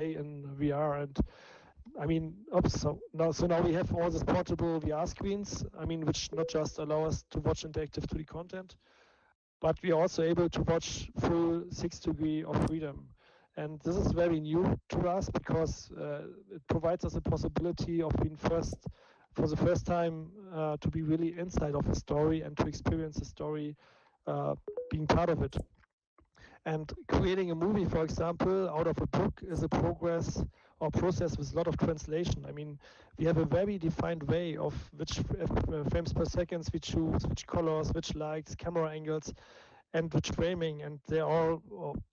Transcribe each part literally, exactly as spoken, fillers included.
in V R. And I mean, oops, so now so now we have all these portable V R screens. I mean, which not just allow us to watch interactive two D content, but we are also able to watch full six degree of freedom. And this is very new to us because uh, it provides us a possibility of being first, for the first time, uh, to be really inside of a story and to experience the story, uh, being part of it. And creating a movie, for example, out of a book is a progress or process with a lot of translation. I mean, we have a very defined way of which uh, frames per seconds we choose, which colors, which lights, camera angles, and which framing, and they're all,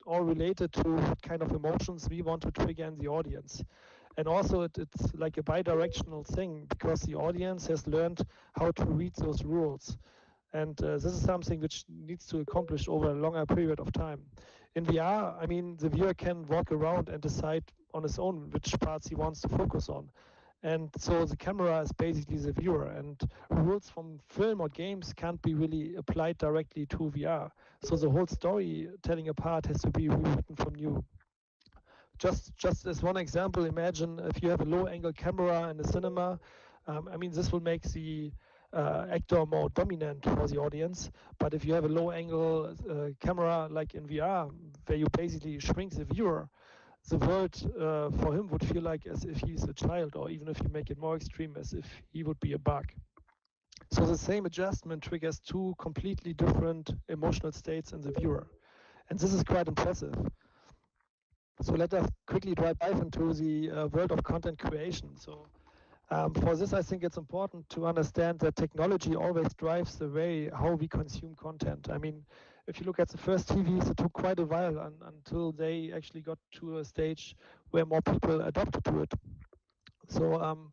all related to what kind of emotions we want to trigger in the audience. And also it, it's like a bi-directional thing because the audience has learned how to read those rules. And uh, this is something which needs to accomplish over a longer period of time. In V R, I mean, the viewer can walk around and decide on his own which parts he wants to focus on. And so the camera is basically the viewer, and rules from film or games can't be really applied directly to V R. So the whole storytelling apart has to be rewritten from new. Just, just as one example, imagine if you have a low-angle camera in the cinema. Um, I mean, this will make the uh, actor more dominant for the audience. But if you have a low-angle uh, camera like in V R, where you basically shrink the viewer, the world uh, for him would feel like as if he's a child, or even if you make it more extreme, as if he would be a bug. So the same adjustment triggers two completely different emotional states in the viewer. And this is quite impressive. So let us quickly dive into the uh, world of content creation. So um, for this, I think it's important to understand that technology always drives the way how we consume content. I mean, if you look at the first T Vs, it took quite a while un until they actually got to a stage where more people adopted to it. So um,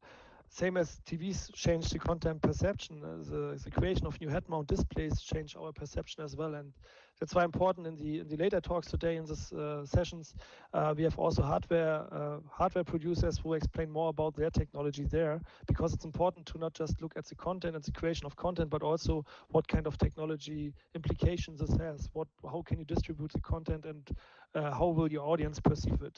same as T Vs changed the content perception, uh, the, the creation of new head-mount displays changed our perception as well. And that's why important in the, in the later talks today in this uh, sessions, uh, we have also hardware, uh, hardware producers who explain more about their technology there, because it's important to not just look at the content and the creation of content, but also what kind of technology implications this has. What, how can you distribute the content, and uh, how will your audience perceive it?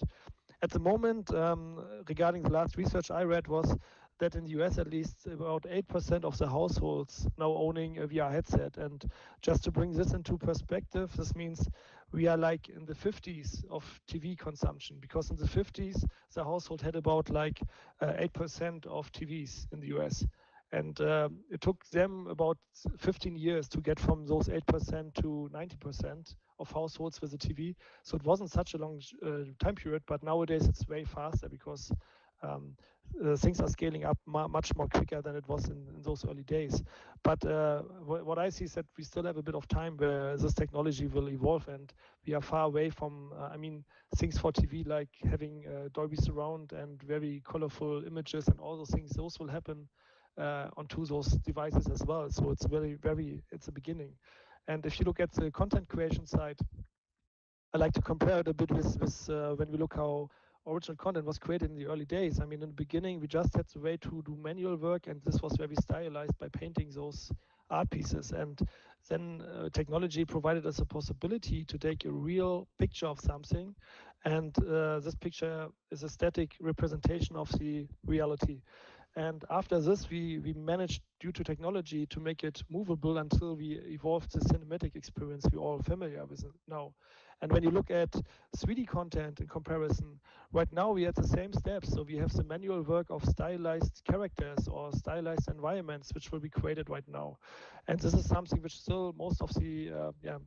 At the moment, um, regarding the last research I read was that in the U S at least about eight percent of the households now owning a V R headset. And just to bring this into perspective, this means we are like in the fifties of T V consumption, because in the fifties, the household had about like uh, eight percent of T Vs in the U S. And uh, it took them about fifteen years to get from those eight percent to ninety percent of households with a T V. So it wasn't such a long uh, time period, but nowadays it's way faster because Um, uh, things are scaling up much more quicker than it was in, in those early days. But uh, wh what I see is that we still have a bit of time where this technology will evolve, and we are far away from, uh, I mean, things for T V like having uh, Dolby Surround and very colorful images and all those things. Those will happen uh, onto those devices as well. So it's very, very, it's a beginning. And if you look at the content creation side, I like to compare it a bit with, with uh, when we look how original content was created in the early days. I mean, in the beginning, we just had the way to do manual work, and this was very stylized by painting those art pieces. And then uh, technology provided us a possibility to take a real picture of something, and uh, this picture is a static representation of the reality. And after this, we, we managed, due to technology, to make it movable until we evolved the cinematic experience we're all familiar with now. And when you look at three D content in comparison, right now we are at the same steps. So we have the manual work of stylized characters or stylized environments, which will be created right now. And this is something which still most of the uh, yeah,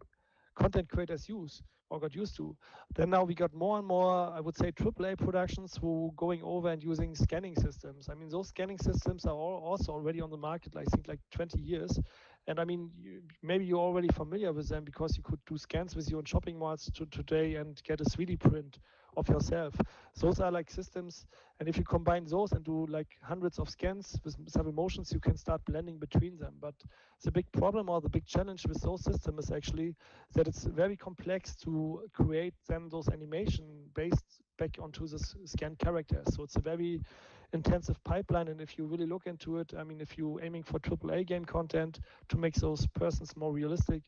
content creators use or got used to. Then now we got more and more, I would say, triple A productions who going over and using scanning systems. I mean, those scanning systems are all also already on the market, I think like twenty years. And I mean, you, maybe you're already familiar with them because you could do scans with your own shopping malls to today and get a three D print of yourself. Those are like systems. And if you combine those and do like hundreds of scans with several motions, you can start blending between them. But the big problem or the big challenge with those systems is actually that it's very complex to create then those animation based back onto the scanned characters. So it's a very intensive pipeline, and if you really look into it, I mean, if you're aiming for triple A game content to make those persons more realistic,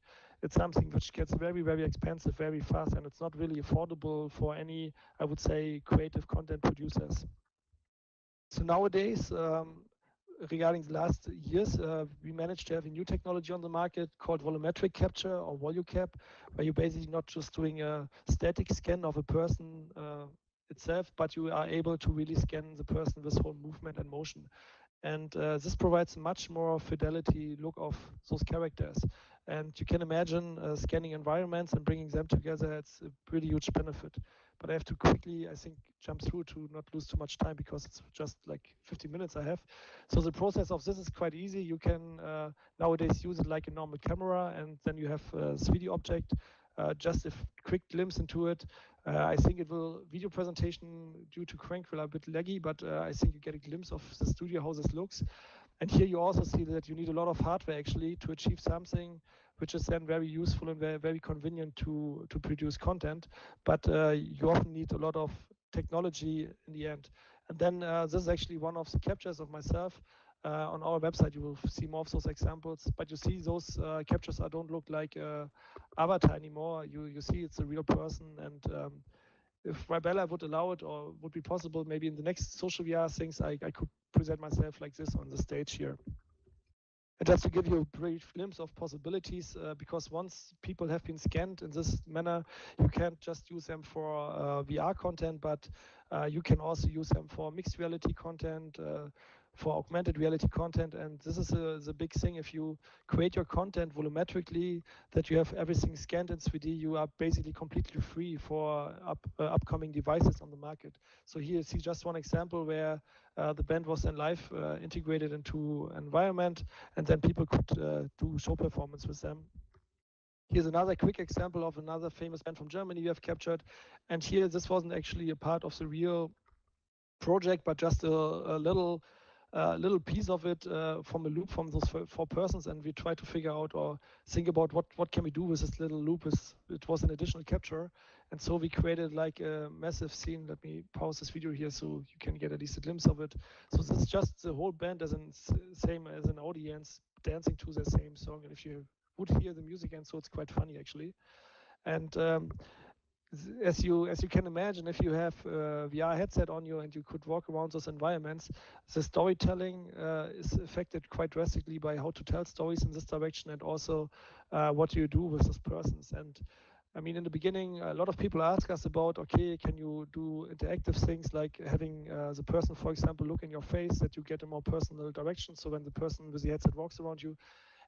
it's something which gets very, very expensive very fast, and it's not really affordable for any, I would say, creative content producers. So nowadays, um, regarding the last years, uh, we managed to have a new technology on the market called volumetric capture or VoluCap, where you're basically not just doing a static scan of a person uh, itself, but you are able to really scan the person with whole movement and motion. And uh, this provides a much more fidelity look of those characters. And you can imagine uh, scanning environments and bringing them together, it's a pretty huge benefit. But I have to quickly, I think, jump through to not lose too much time because it's just like fifteen minutes I have. So the process of this is quite easy. You can uh, nowadays use it like a normal camera, and then you have a three D object, uh, just a quick glimpse into it. Uh, I think it will, video presentation due to Crankwheel a bit laggy, but uh, I think you get a glimpse of the studio, how this looks. And here you also see that you need a lot of hardware actually to achieve something which is then very useful and very, very convenient to, to produce content. But uh, you often need a lot of technology in the end. And then uh, this is actually one of the captures of myself. Uh, on our website, you will see more of those examples, but you see those uh, captures that don't look like uh, avatar anymore. You you see it's a real person, and um, if VirBELA would allow it or would be possible, maybe in the next social V R things, I, I could present myself like this on the stage here. And just to give you a brief glimpse of possibilities, uh, because once people have been scanned in this manner, you can't just use them for uh, V R content, but uh, you can also use them for mixed reality content, uh, for augmented reality content. And this is a, the big thing. If you create your content volumetrically, that you have everything scanned in three D, you are basically completely free for up, uh, upcoming devices on the market. So here you see just one example where uh, the band was then live uh, integrated into environment, and then people could uh, do show performance with them. Here's another quick example of another famous band from Germany you have captured. And here, this wasn't actually a part of the real project, but just a, a little a uh, little piece of it uh, from a loop from those four, four persons, and we try to figure out or think about what, what can we do with this little loop. Is, it was an additional capture, and so we created like a massive scene. Let me pause this video here so you can get at least a glimpse of it. So this is just the whole band as in, same as an audience dancing to the same song, and if you would hear the music, and so it's quite funny actually. And um, As you as you can imagine, if you have a V R headset on you and you could walk around those environments, the storytelling uh, is affected quite drastically by how to tell stories in this direction, and also uh, what you do with those persons. And I mean, in the beginning, a lot of people ask us about, okay, can you do interactive things like having uh, the person, for example, look in your face, that you get a more personal direction. So when the person with the headset walks around you.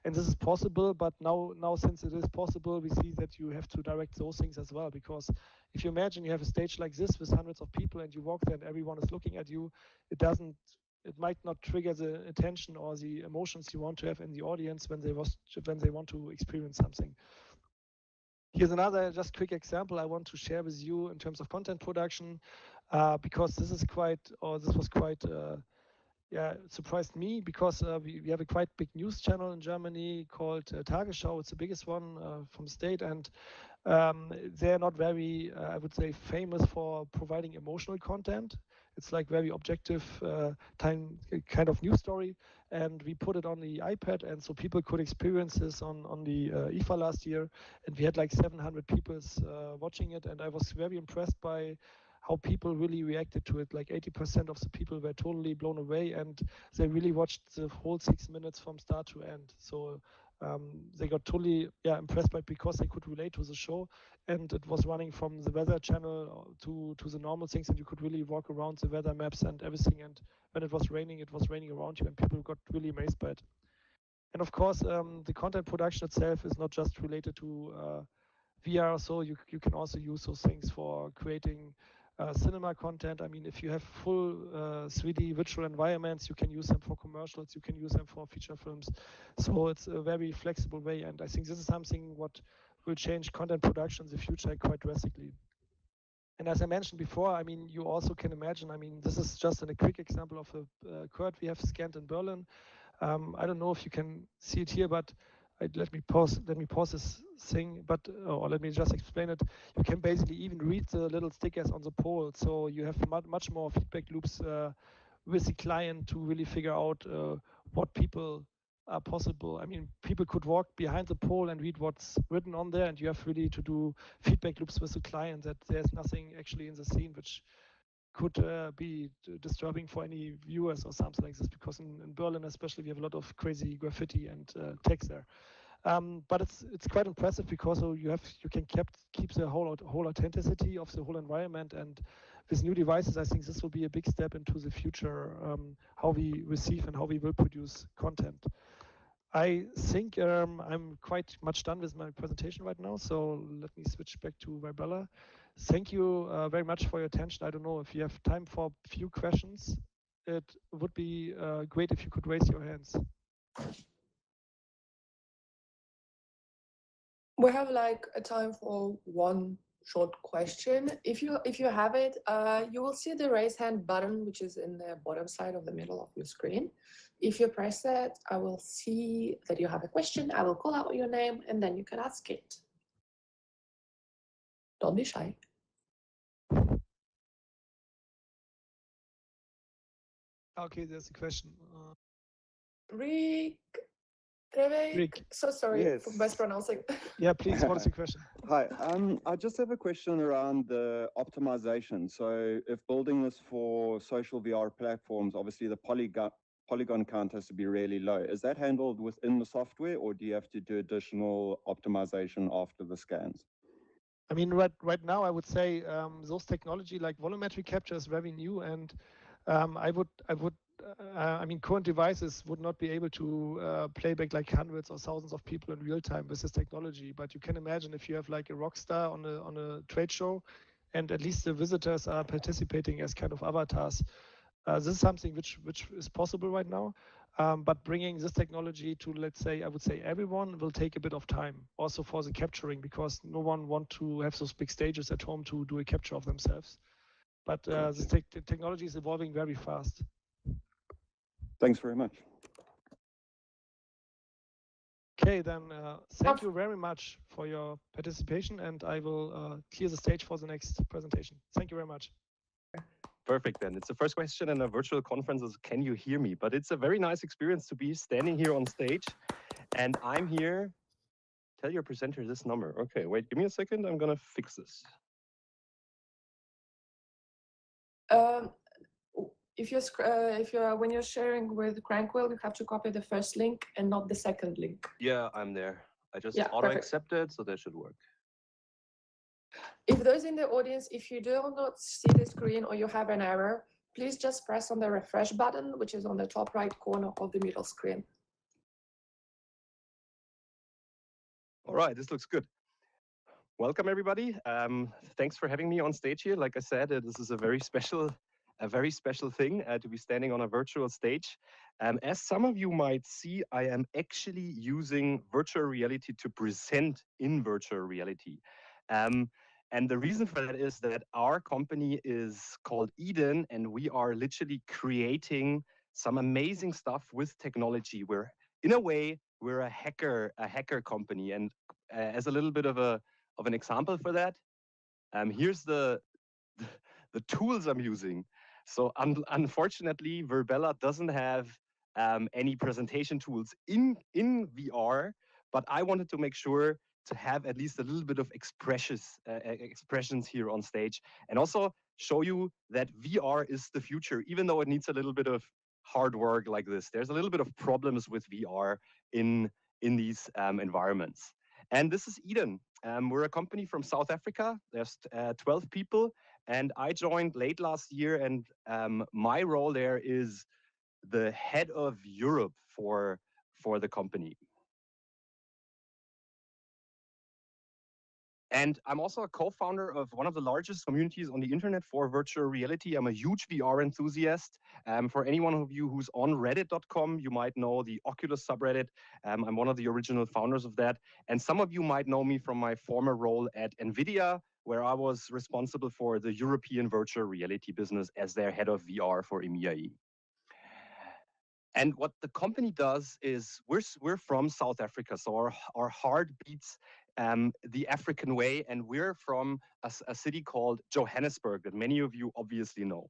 And this is possible, but now, now since it is possible, we see that you have to direct those things as well. Because if you imagine you have a stage like this with hundreds of people and you walk there and everyone is looking at you, it doesn't, it might not trigger the attention or the emotions you want to have in the audience when they was when they want to experience something. Here's another just quick example I want to share with you in terms of content production, uh, because this is quite, or this was quite. Uh, Yeah, it surprised me because uh, we, we have a quite big news channel in Germany called uh, Tagesschau. It's the biggest one uh, from state, and um, they're not very, uh, I would say, famous for providing emotional content. It's like very objective uh, time kind of news story, and we put it on the iPad, and so people could experience this on, on the uh, I F A last year, and we had like seven hundred people uh, watching it, and I was very impressed by how people really reacted to it. Like eighty percent of the people were totally blown away, and they really watched the whole six minutes from start to end. So um, they got totally yeah, impressed by it because they could relate to the show, and it was running from the weather channel to, to the normal things, and you could really walk around the weather maps and everything. And when it was raining, it was raining around you, and people got really amazed by it. And of course, um, the content production itself is not just related to uh, V R, so you, you can also use those things for creating Uh, cinema content. I mean, if you have full uh, three D virtual environments, you can use them for commercials, you can use them for feature films. So it's a very flexible way, and I think this is something what will change content production in the future quite drastically. And as I mentioned before, I mean, you also can imagine, I mean, this is just a quick example of a uh, Kurt we have scanned in Berlin. Um, I don't know if you can see it here, but I'd, let me pause. Let me pause this thing, but or let me just explain it. You can basically even read the little stickers on the poll, so you have much, much more feedback loops uh, with the client to really figure out uh, what people are possible. I mean, people could walk behind the pole and read what's written on there, and you have really to do feedback loops with the client that there's nothing actually in the scene which could uh, be disturbing for any viewers or something like this, because in, in Berlin especially we have a lot of crazy graffiti and uh, text there. Um, but it's it's quite impressive because you have you can kept, keep the whole whole authenticity of the whole environment, and with new devices I think this will be a big step into the future, um, how we receive and how we will produce content. I think um, I'm quite much done with my presentation right now, so let me switch back to VirBELA. Thank you uh, very much for your attention. I don't know if you have time for a few questions. It would be uh, great if you could raise your hands. We have like a time for one short question. If you if you have it, uh, you will see the raise hand button, which is in the bottom side of the middle of your screen. If you press it, I will see that you have a question. I will call out your name and then you can ask it. Don't be shy. Okay, there's a question. Uh... Rick, Rick, Rick, so sorry yes. for mispronouncing. Yeah, please, what's the question? Hi, um, I just have a question around the optimization. So if building this for social V R platforms, obviously the polygon, polygon count has to be really low. Is that handled within the software, or do you have to do additional optimization after the scans? I mean, right, right now, I would say um, those technology like volumetric capture is very new, and um, I would, I would, uh, I mean, current devices would not be able to uh, play back like hundreds or thousands of people in real time with this technology. But you can imagine if you have like a rock star on a on a trade show, and at least the visitors are participating as kind of avatars. Uh, this is something which which is possible right now. Um, but bringing this technology to, let's say, I would say everyone will take a bit of time, also for the capturing, because no one wants to have those big stages at home to do a capture of themselves. But uh, the, te the technology is evolving very fast. Thanks very much. Okay, then uh, thank you very much for your participation, and I will uh, clear the stage for the next presentation. Thank you very much. Perfect, then. It's the first question in a virtual conference is, can you hear me? But it's a very nice experience to be standing here on stage. And I'm here. Tell your presenter this number. OK, wait, give me a second. I'm going to fix this. Um, if you're, uh, if you're, when you're sharing with Crankwheel, you have to copy the first link and not the second link. Yeah, I'm there. I just yeah, auto-accepted, so that should work. If those in the audience, if you do not see the screen or you have an error, please just press on the refresh button, which is on the top right corner of the middle screen. All right, this looks good. Welcome, everybody. Um, thanks for having me on stage here. Like I said, uh, this is a very special, a very special thing uh, to be standing on a virtual stage. Um, as some of you might see, I am actually using virtual reality to present in virtual reality. Um, And the reason for that is that our company is called Eden, and we are literally creating some amazing stuff with technology. We're, in a way, we're a hacker, a hacker company. And uh, as a little bit of a of an example for that, um, here's the, the the tools I'm using. So un unfortunately, VirBELA doesn't have um, any presentation tools in in V R, but I wanted to make sure to have at least a little bit of expressions, uh, expressions here on stage, and also show you that V R is the future, even though it needs a little bit of hard work like this. There's a little bit of problems with V R in, in these um, environments. And this is Eden. Um, we're a company from South Africa. There's uh, twelve people, and I joined late last year, and um, my role there is the head of Europe for, for the company. And I'm also a co-founder of one of the largest communities on the internet for virtual reality. I'm a huge V R enthusiast. Um, for anyone of you who's on reddit dot com, you might know the Oculus subreddit. Um, I'm one of the original founders of that. And some of you might know me from my former role at NVIDIA, where I was responsible for the European virtual reality business as their head of V R for E M E A E. And what the company does is we're, we're from South Africa, so our, our heart beats Um, the African way, and we're from a, a city called Johannesburg that many of you obviously know.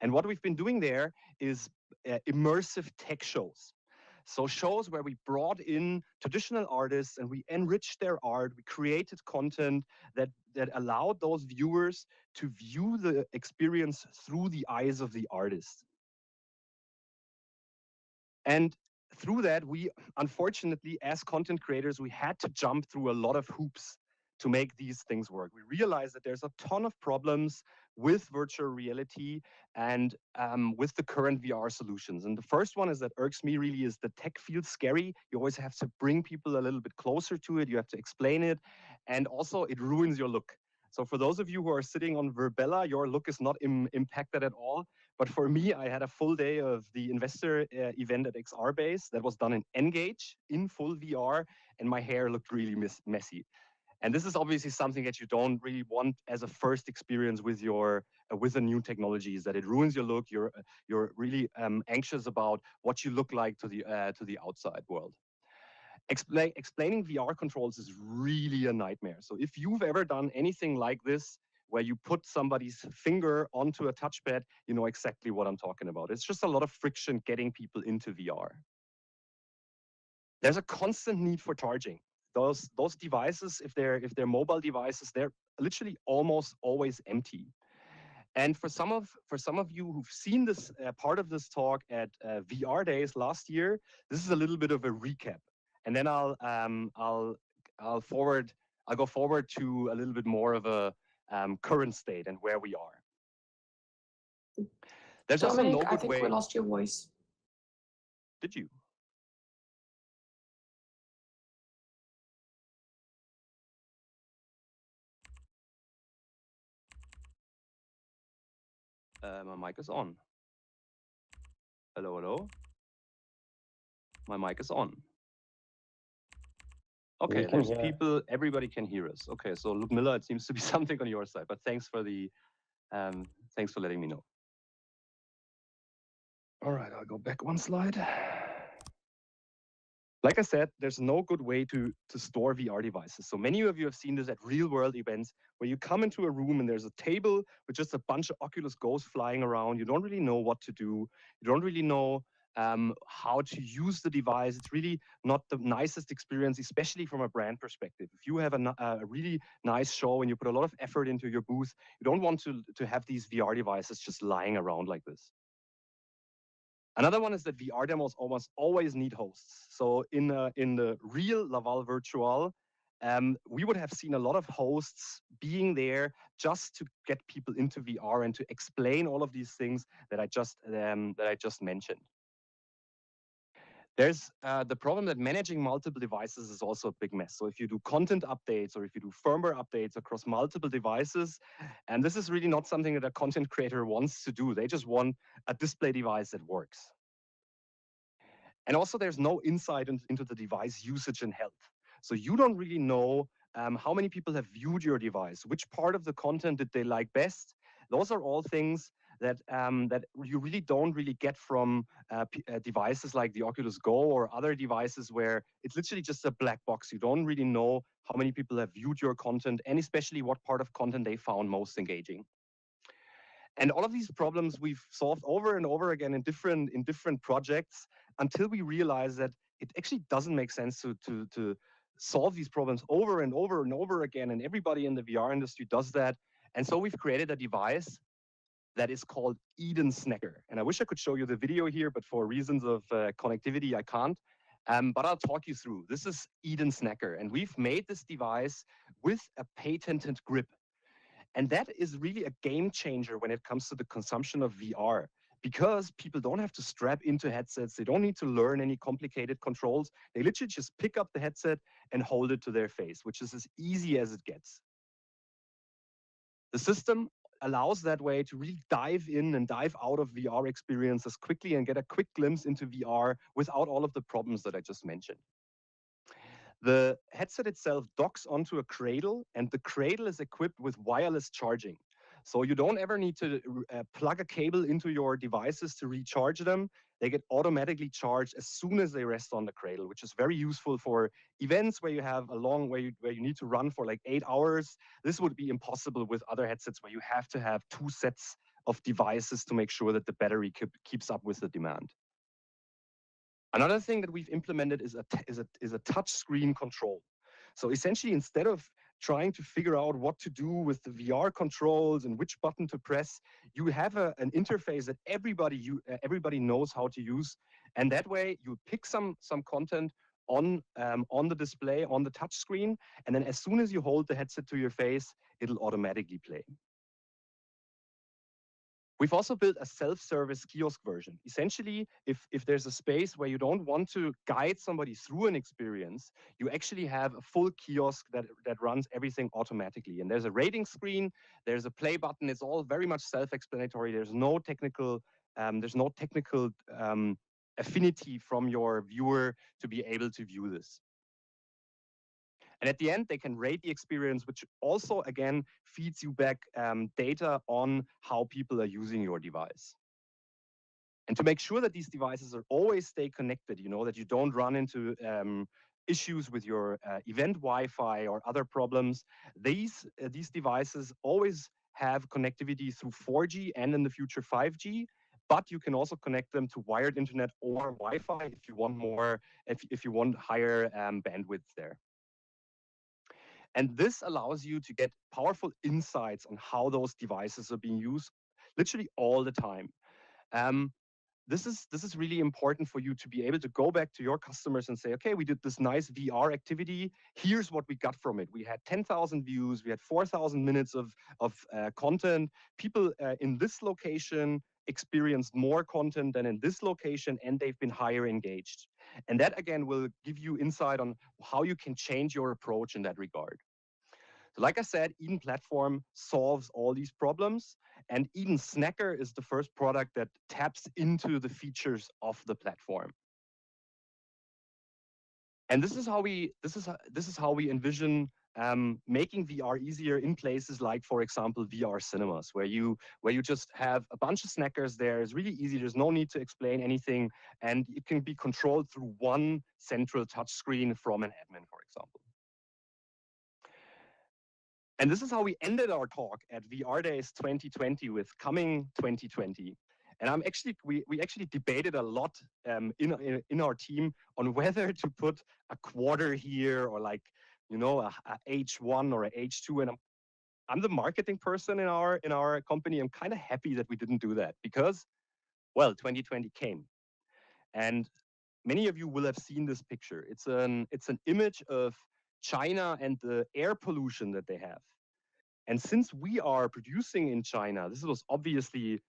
And what we've been doing there is uh, immersive tech shows. So shows where we brought in traditional artists and we enriched their art, we created content that, that allowed those viewers to view the experience through the eyes of the artist. And through that, we unfortunately, as content creators, we had to jump through a lot of hoops to make these things work. We realized that there's a ton of problems with virtual reality and um, with the current V R solutions. And the first one is that irks me really is the tech feels scary. You always have to bring people a little bit closer to it. You have to explain it. And also it ruins your look. So for those of you who are sitting on VirBELA, your look is not im- impacted at all. But for me, I had a full day of the investor uh, event at X R Base that was done in Engage in full V R, and my hair looked really mis- messy. And this is obviously something that you don't really want as a first experience with your uh, with the new technologies, that it ruins your look. You're you're really um, anxious about what you look like to the uh, to the outside world. Expla- explaining V R controls is really a nightmare. So if you've ever done anything like this, where you put somebody's finger onto a touchpad, you know exactly what I'm talking about. It's just a lot of friction getting people into V R. There's a constant need for charging. Those, those devices, if they're, if they're mobile devices, they're literally almost always empty. And for some of, for some of you who've seen this uh, part of this talk at uh, V R Days last year, this is a little bit of a recap. And then I'll, um, I'll, I'll, forward, I'll go forward to a little bit more of a Um, current state and where we are. There's Dominic, also no good way. I think way... we lost your voice. Did you? Uh, my mic is on. Hello, hello. My mic is on. Okay, there's people, everybody can hear us. Okay, so Ludmilla, it seems to be something on your side, but thanks for the, um, thanks for letting me know. All right, I'll go back one slide. Like I said, there's no good way to, to store V R devices. So many of you have seen this at real world events where you come into a room and there's a table with just a bunch of Oculus Go's flying around. You don't really know what to do. You don't really know Um, how to use the device. It's really not the nicest experience, especially from a brand perspective. If you have a, a really nice show and you put a lot of effort into your booth, you don't want to, to have these V R devices just lying around like this. Another one is that V R demos almost always need hosts. So in, uh, in the real Laval Virtual, um, we would have seen a lot of hosts being there just to get people into V R and to explain all of these things that I just, um, that I just mentioned. There's uh, the problem that managing multiple devices is also a big mess. So if you do content updates or if you do firmware updates across multiple devices, and this is really not something that a content creator wants to do. They just want a display device that works. And also there's no insight in, into the device usage and health. So you don't really know um, how many people have viewed your device, which part of the content did they like best. Those are all things that um, that you really don't really get from uh, p uh, devices like the Oculus Go or other devices where it's literally just a black box. You don't really know how many people have viewed your content and especially what part of content they found most engaging. And all of these problems we've solved over and over again in different, in different projects until we realize that it actually doesn't make sense to, to, to solve these problems over and over and over again. And everybody in the V R industry does that. And so we've created a device that is called Eden Snacker. And I wish I could show you the video here, but for reasons of uh, connectivity, I can't. Um, but I'll talk you through. This is Eden Snacker. And we've made this device with a patented grip. And that is really a game changer when it comes to the consumption of V R, because people don't have to strap into headsets. They don't need to learn any complicated controls. They literally just pick up the headset and hold it to their face, which is as easy as it gets. The system allows that way to really dive in and dive out of V R experiences quickly and get a quick glimpse into V R without all of the problems that I just mentioned. The headset itself docks onto a cradle, and the cradle is equipped with wireless charging. So you don't ever need to uh, plug a cable into your devices to recharge them. They get automatically charged as soon as they rest on the cradle, which is very useful for events where you have a long way where you need to run for like eight hours. This would be impossible with other headsets where you have to have two sets of devices to make sure that the battery keep, keeps up with the demand. Another thing that we've implemented is a, is a, is a touch screen control. So essentially, instead of trying to figure out what to do with the V R controls and which button to press, you have a, an interface that everybody you uh, everybody knows how to use, and that way you pick some some content on um, on the display on the touch screen, and then as soon as you hold the headset to your face, it'll automatically play. We've also built a self-service kiosk version. Essentially, if, if there's a space where you don't want to guide somebody through an experience, you actually have a full kiosk that, that runs everything automatically. And there's a rating screen, there's a play button, it's all very much self-explanatory. There's no technical, um, there's no technical um, affinity from your viewer to be able to view this. And at the end, they can rate the experience, which also, again, feeds you back um, data on how people are using your device. And to make sure that these devices are always stay connected, you know, that you don't run into um, issues with your uh, event Wi-Fi or other problems, these, uh, these devices always have connectivity through four G and in the future five G. But you can also connect them to wired internet or Wi-Fi if you want more, if, if you want higher um, bandwidth there. And this allows you to get powerful insights on how those devices are being used literally all the time. Um, this is, this is really important for you to be able to go back to your customers and say, okay, we did this nice V R activity. Here's what we got from it. We had ten thousand views. We had four thousand minutes of, of uh, content. People uh, in this location experienced more content than in this location, and they've been higher engaged. And that, again, will give you insight on how you can change your approach in that regard. So like I said, Eden Platform solves all these problems, and Eden Snacker is the first product that taps into the features of the platform. And this is how we, this is, this is how we envision Um, making V R easier in places like, for example, V R cinemas, where you where you just have a bunch of snackers there. It's really easy. There's no need to explain anything, and it can be controlled through one central touchscreen from an admin, for example. And this is how we ended our talk at V R Days twenty twenty with Coming twenty twenty. And I'm actually, we, we actually debated a lot um, in, in our team on whether to put a quarter here or like, you know, a, a H one or a H two, and I'm, I'm the marketing person in our in our company. I'm kind of happy that we didn't do that because, well, twenty twenty came, and many of you will have seen this picture. It's an it's an image of China and the air pollution that they have, and since we are producing in China, this was obviously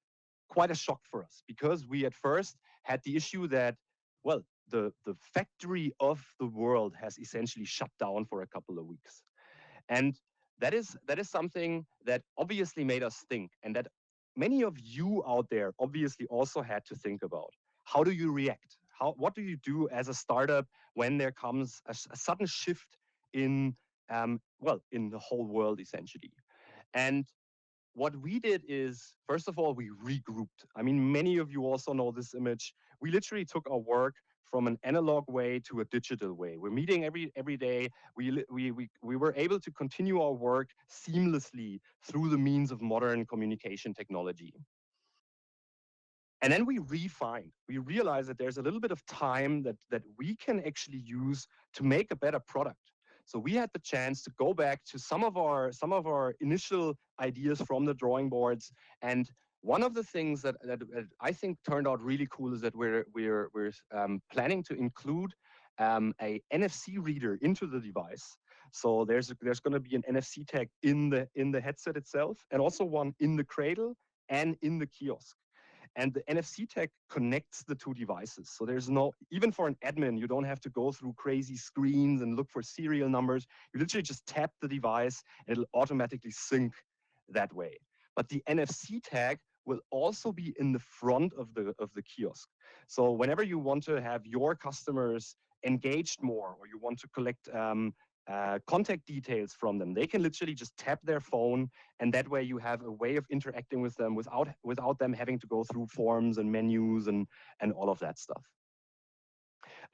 quite a shock for us because we at first had the issue that, well, The, the factory of the world has essentially shut down for a couple of weeks. And that is, that is something that obviously made us think, and that many of you out there obviously also had to think about. How do you react? How, what do you do as a startup when there comes a, a sudden shift in, um, well, in the whole world essentially? And what we did is, first of all, we regrouped. I mean, many of you also know this image. We literally took our work from an analog way to a digital way. We're meeting every every day. We, we, we, we were able to continue our work seamlessly through the means of modern communication technology. And then we refined. We realized that there's a little bit of time that, that we can actually use to make a better product. So we had the chance to go back to some of our, some of our initial ideas from the drawing boards. And one of the things that, that I think turned out really cool is that we're, we're, we're um, planning to include um, a N F C reader into the device. So there's, there's going to be an N F C tag in the, in the headset itself, and also one in the cradle and in the kiosk. And the N F C tag connects the two devices. So there's no, even for an admin, you don't have to go through crazy screens and look for serial numbers. You literally just tap the device and it'll automatically sync that way. But the N F C tag will also be in the front of the of the kiosk. So whenever you want to have your customers engaged more, or you want to collect um, uh, contact details from them, they can literally just tap their phone, and that way you have a way of interacting with them without without them having to go through forms and menus and and all of that stuff.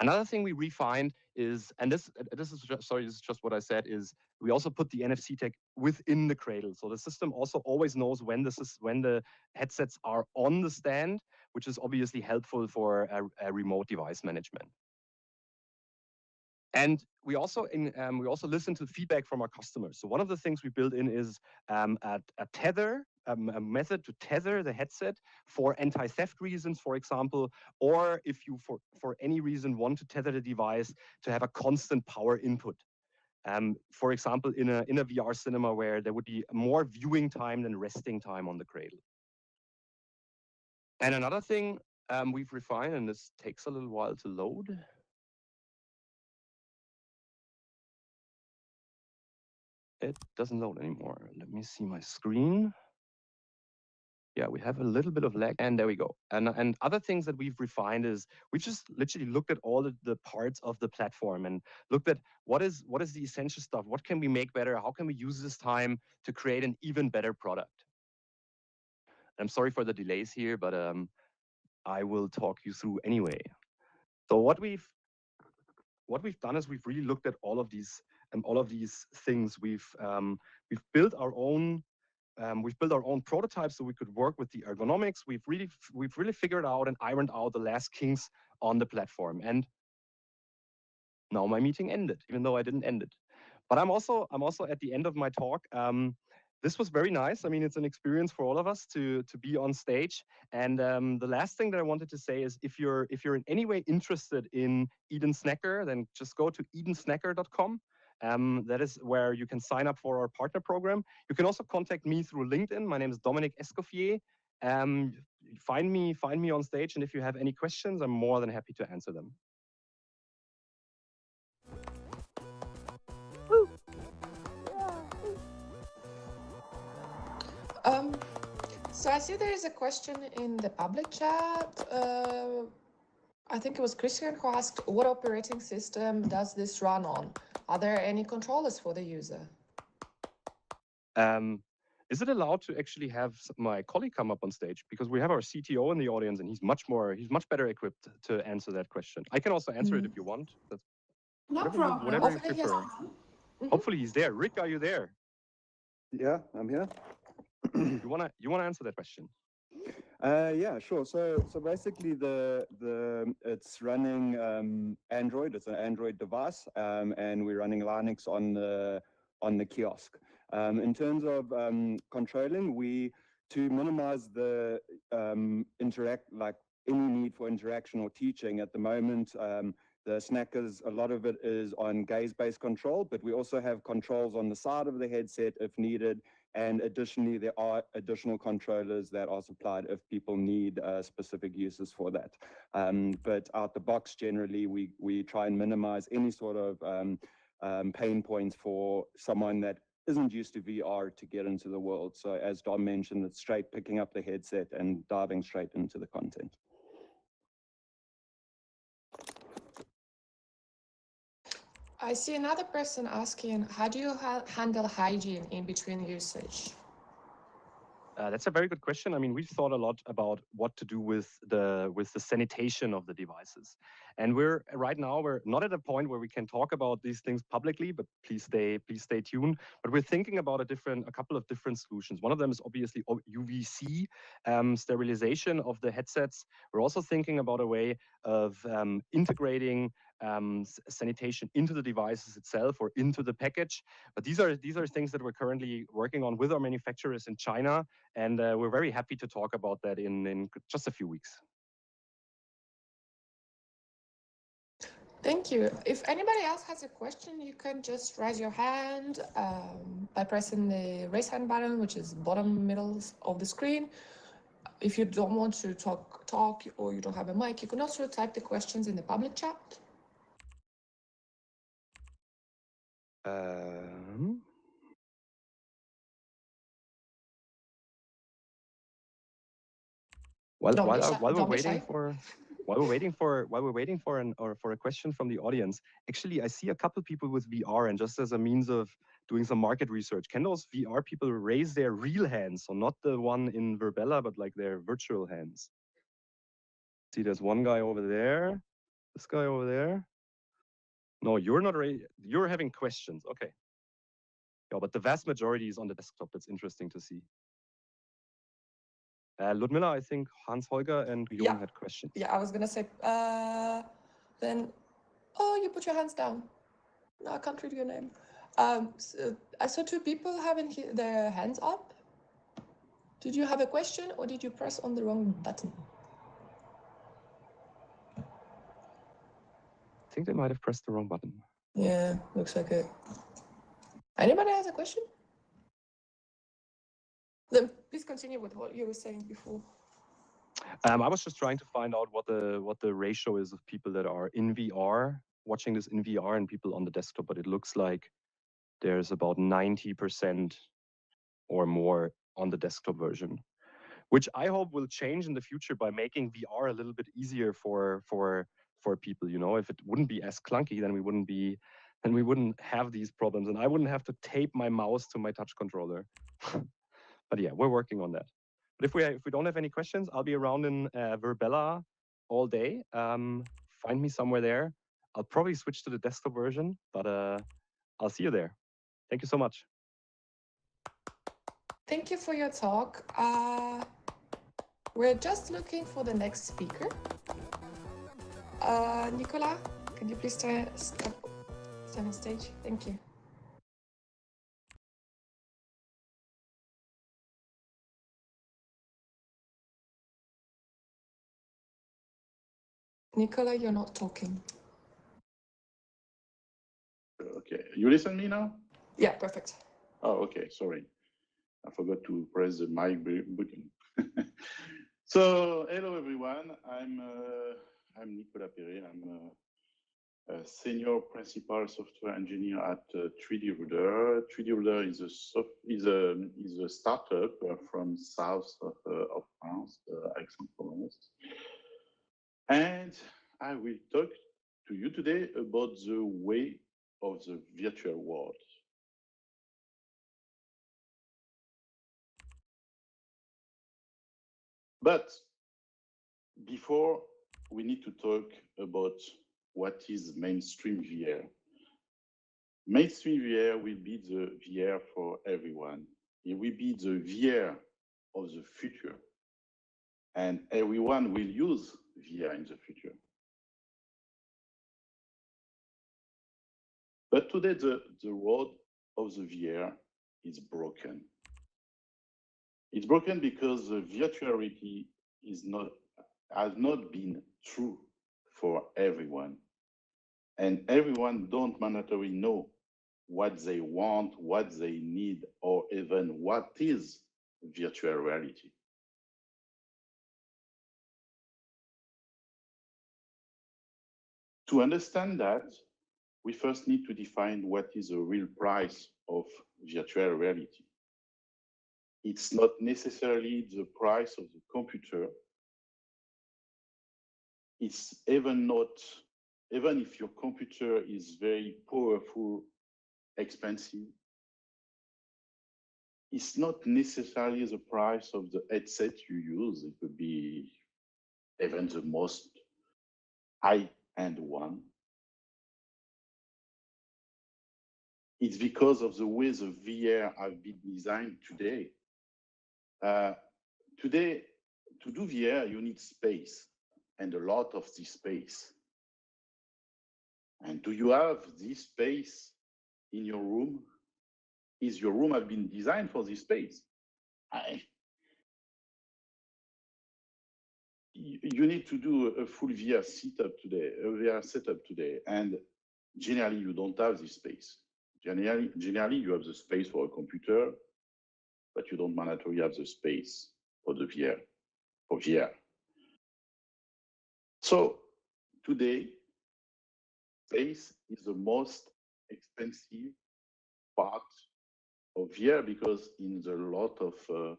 Another thing we refined is, and this this is just, sorry, this is just what I said, is we also put the N F C tag within the cradle, so the system also always knows when this is when the headsets are on the stand, which is obviously helpful for a, a remote device management. And we also in, um, we also listen to feedback from our customers. So one of the things we built in is um, a, a tether, um, a method to tether the headset for anti-theft reasons, for example, or if you for, for any reason want to tether the device to have a constant power input. Um, for example, in a, in a V R cinema where there would be more viewing time than resting time on the cradle. And another thing um, we've refined, and this takes a little while to load. It doesn't load anymore. Let me see my screen. Yeah, we have a little bit of lag, and there we go. And, and other things that we've refined is we just literally looked at all the, the parts of the platform and looked at what is, what is the essential stuff? What can we make better? How can we use this time to create an even better product? I'm sorry for the delays here, but um, I will talk you through anyway. So what we've, what we've done is we've really looked at all of these And all of these things. We've um, we've built our own um, we've built our own prototypes so we could work with the ergonomics. We've really we've really figured out and ironed out the last kinks on the platform. And now my meeting ended, even though I didn't end it. But I'm also I'm also at the end of my talk. Um, this was very nice. I mean, it's an experience for all of us to to be on stage. And um, the last thing that I wanted to say is if you're if you're in any way interested in Eden Snacker, then just go to eden snacker dot com. Um, that is where you can sign up for our partner program. You can also contact me through LinkedIn. My name is Dominic Escoffier. Um, find me, find me on stage, and if you have any questions, I'm more than happy to answer them. Um, so I see there is a question in the public chat. Uh, I think it was Christian who asked, what operating system does this run on? Are there any controllers for the user? Um, is it allowed to actually have my colleague come up on stage? Because we have our C T O in the audience, and he's much more, he's much better equipped to answer that question. I can also answer mm-hmm. it if you want. That's no whatever, problem. Whatever Hopefully you prefer. Yes. Hopefully he's there. Rick, are you there? Yeah, I'm here. you wanna you wanna answer that question? Uh, yeah, sure. So, so basically, the the it's running um, Android. It's an Android device, um, and we're running Linux on the on the kiosk. Um, in terms of um, controlling, we to minimize the um, interact like any need for interaction or teaching at the moment. Um, the Snackers, a lot of it is on gaze-based control, but we also have controls on the side of the headset if needed. And additionally, there are additional controllers that are supplied if people need uh, specific uses for that. Um, but out the box, generally, we, we try and minimize any sort of um, um, pain points for someone that isn't used to V R to get into the world. So as Dom mentioned, it's straight picking up the headset and diving straight into the content. I see another person asking, how do you ha handle hygiene in between usage? Uh, that's a very good question. I mean, we've thought a lot about what to do with the with the sanitation of the devices. And we're right now, we're not at a point where we can talk about these things publicly, but please stay, please stay tuned. But we're thinking about a different, a couple of different solutions. One of them is obviously U V C um, sterilization of the headsets. We're also thinking about a way of um, integrating Um, sanitation into the devices itself or into the package. But these are these are things that we're currently working on with our manufacturers in China, and uh, we're very happy to talk about that in, in just a few weeks. Thank you. If anybody else has a question, you can just raise your hand um, by pressing the raise hand button, which is bottom middle of the screen. If you don't want to talk, talk or you don't have a mic, you can also type the questions in the public chat. Um, while while, while, while we're waiting for while we're waiting for while we're waiting for an or for a question from the audience, actually I see a couple people with V R, and just as a means of doing some market research, can those V R people raise their real hands? So not the one in VirBELA, but like their virtual hands. See, there's one guy over there. This guy over there. No, you're not. You're having questions. Okay. Yeah, but the vast majority is on the desktop. That's interesting to see. Uh, Ludmilla, I think Hans-Holger and Guillaume yeah. had questions. Yeah, I was going to say, uh, then, oh, you put your hands down. No, I can't read your name. Um, so, I saw two people having their hands up. Did you have a question or did you press on the wrong button? I think they might have pressed the wrong button. Yeah, looks like it. Anybody has a question? Then please continue with what you were saying before. Um, I was just trying to find out what the what the ratio is of people that are in V R, watching this in V R, and people on the desktop, but it looks like there's about ninety percent or more on the desktop version, which I hope will change in the future by making V R a little bit easier for for for people. You know, if it wouldn't be as clunky, then we wouldn't be then we wouldn't have these problems, and I wouldn't have to tape my mouse to my touch controller. But yeah, we're working on that. But if we if we don't have any questions, I'll be around in uh, VirBELA all day. Um, find me somewhere there. I'll probably switch to the desktop version, but uh, I'll see you there. Thank you so much. Thank you for your talk. Uh, we're just looking for the next speaker. Uh, Nicola, can you please stand on stage? Thank you. Nicola, you're not talking. Okay, you listen to me now? Yeah, perfect. Oh, okay, sorry. I forgot to press the mic button. So, hello everyone. I'm uh, I'm Nicola Perret. I'm a, a senior principal software engineer at uh, three D Rudder. three D Rudder is a soft, is a is a startup uh, from south of, uh, of France, uh, Aix-en-Provence. And I will talk to you today about the way of the virtual world. But before, we need to talk about what is mainstream V R. Mainstream V R will be the V R for everyone. It will be the V R of the future. And everyone will use V R in the future. But today, the, the road of the V R is broken. It's broken because the virtuality is not, has not been true for everyone. And everyone don't mandatory know what they want, what they need, or even what is virtual reality. To understand that, we first need to define what is the real price of virtual reality. It's not necessarily the price of the computer. It's even not, even if your computer is very powerful, expensive, it's not necessarily the price of the headset you use. It could be even the most high and one. It's because of the way the V R have been designed today. Uh, today, to do V R, you need space, and a lot of this space. And do you have this space in your room? Is your room have been designed for this space? I, You need to do a full V R setup today, a V R setup today, and generally you don't have this space. Generally, generally you have the space for a computer, but you don't mandatorily have the space for the V R, for V R. So today, space is the most expensive part of V R because in the lot of uh,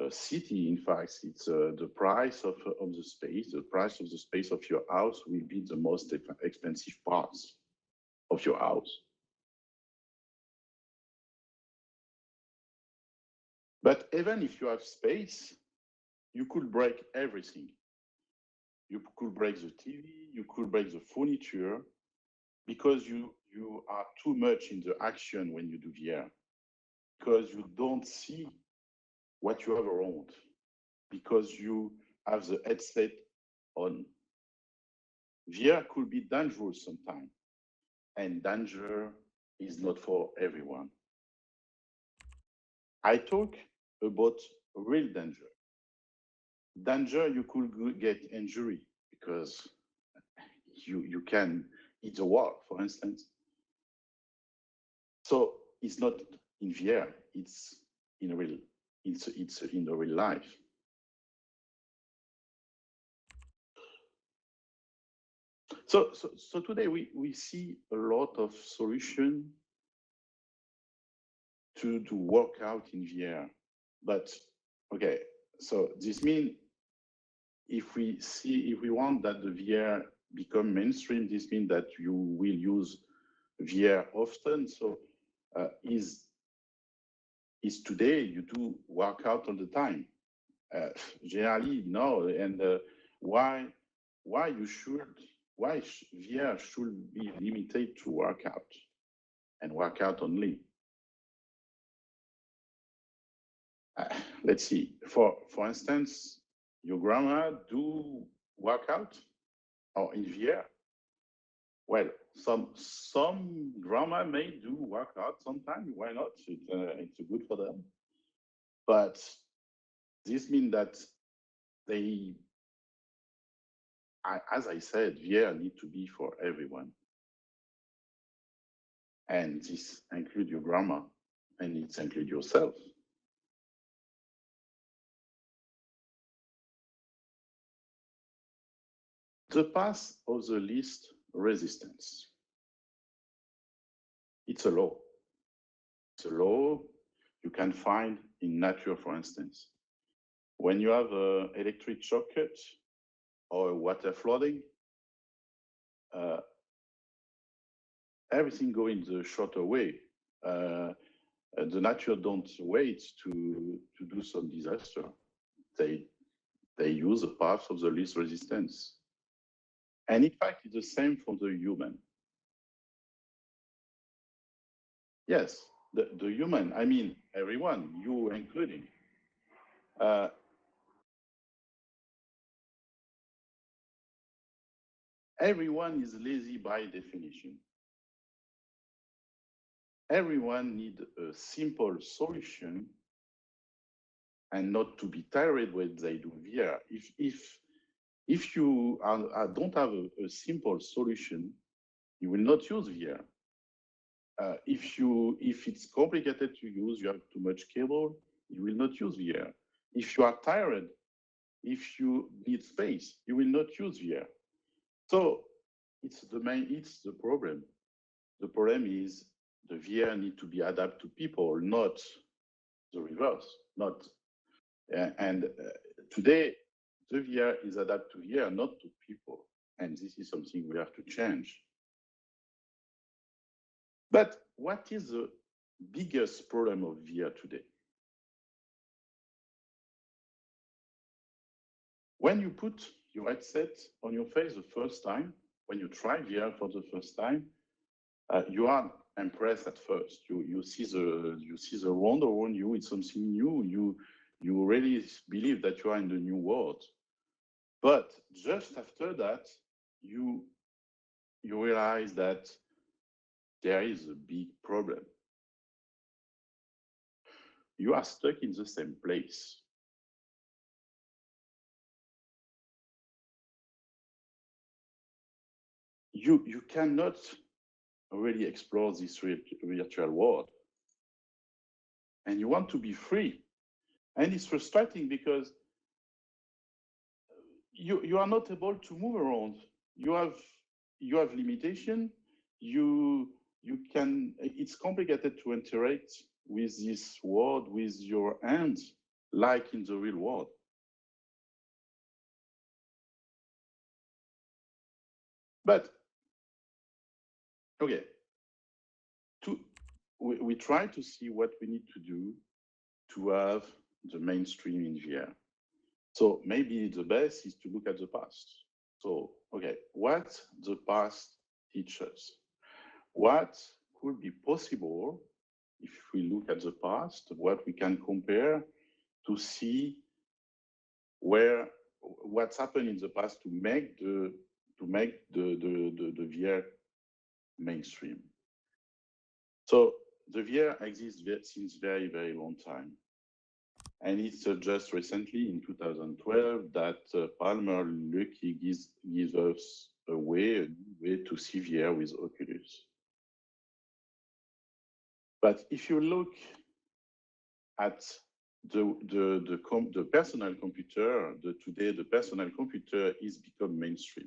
Uh, city, in fact, it's uh, the price of, of the space, the price of the space of your house will be the most expensive parts of your house. But even if you have space, you could break everything. You could break the T V, you could break the furniture, because you, you are too much in the action when you do V R, because you don't see what you have around. because you have the headset on. V R could be dangerous sometimes, and danger is not for everyone. I talk about real danger. Danger, you could get injury because you, you can hit a wall, for instance. So it's not in V R, it's in real, it's, it's in the real life. So, so, so today we, we see a lot of solutions to, to work out in V R. But okay, so this means if we see, if we want that the V R become mainstream, this means that you will use V R often. So uh, is, is today you do work out all the time? Uh, generally, no. And uh, why, why you should, why V R should be limited to workout and workout only? Uh, let's see. For for instance, your grandma do workout or in V R. Well, some some grandma may do workout sometimes. Why not? It, uh, it's good for them. But this means that they. I, as I said, V R need to be for everyone, and this includes your grandma, and it includes yourself. The path of the least resistance. It's a law. It's a law you can find in nature, for instance. When you have an electric shortcut, or water flooding, uh, everything go in the shorter way. Uh, the nature don't wait to, to do some disaster. They, they use the path of the least resistance. And in fact, it's the same for the human. Yes, the, the human, I mean, everyone, you including. Uh, Everyone is lazy by definition. Everyone needs a simple solution and not to be tired when they do V R. If, if, if you are, don't have a, a simple solution, you will not use V R. Uh, if, you, if it's complicated to use, you have too much cable, you will not use V R. If you are tired, if you need space, you will not use V R. So it's the main, it's the problem. The problem is the V R need to be adapted to people, not the reverse, not. Uh, and uh, today, the V R is adapted to V R, not to people. And this is something we have to change. But what is the biggest problem of V R today? When you put your headset on your face the first time, when you try V R for the first time, uh, you are impressed at first. You you see the you see the world around you. It's something new. You you really believe that you are in the new world. But just after that, you you realize that there is a big problem. You are stuck in the same place. You, you cannot really explore this virtual world. And you want to be free. And it's frustrating because you, you are not able to move around. You have, you have limitation. You, you can, it's complicated to interact with this world, with your hands, like in the real world. But okay, to, we, we try to see what we need to do to have the mainstream in V R. So maybe the best is to look at the past. So, okay, what the past teaches, what could be possible if we look at the past, what we can compare to see where what's happened in the past to make the to make the the, the, the V R mainstream. So the V R exists since very, very long time. And it's uh, just recently in two thousand twelve that uh, Palmer Luckey gives, gives us a way, a way to see V R with Oculus. But if you look at the, the, the, com the personal computer, the, today the personal computer is become mainstream.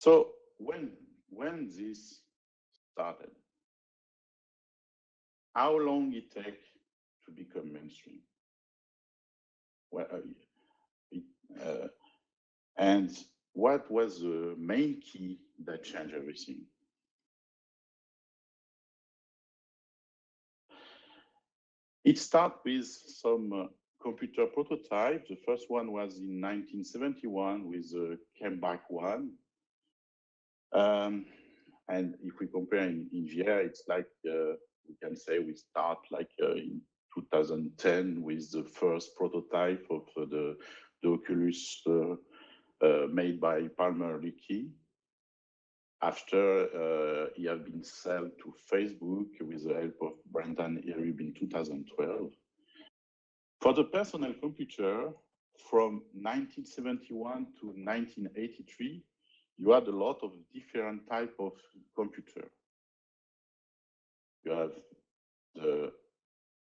So when, when this started, how long it take to become mainstream? Well, uh, and what was the main key that changed everything? It started with some uh, computer prototype. The first one was in nineteen seventy-one with the uh, Kenbak one. Um, and if we compare in, in V R, it's like uh, we can say we start like uh, in two thousand ten with the first prototype of uh, the, the Oculus uh, uh, made by Palmer Luckey. After uh, he had been sold to Facebook with the help of Brendan Iribe in two thousand twelve. For the personal computer, from nineteen seventy-one to nineteen eighty-three, you had a lot of different type of computer. You have the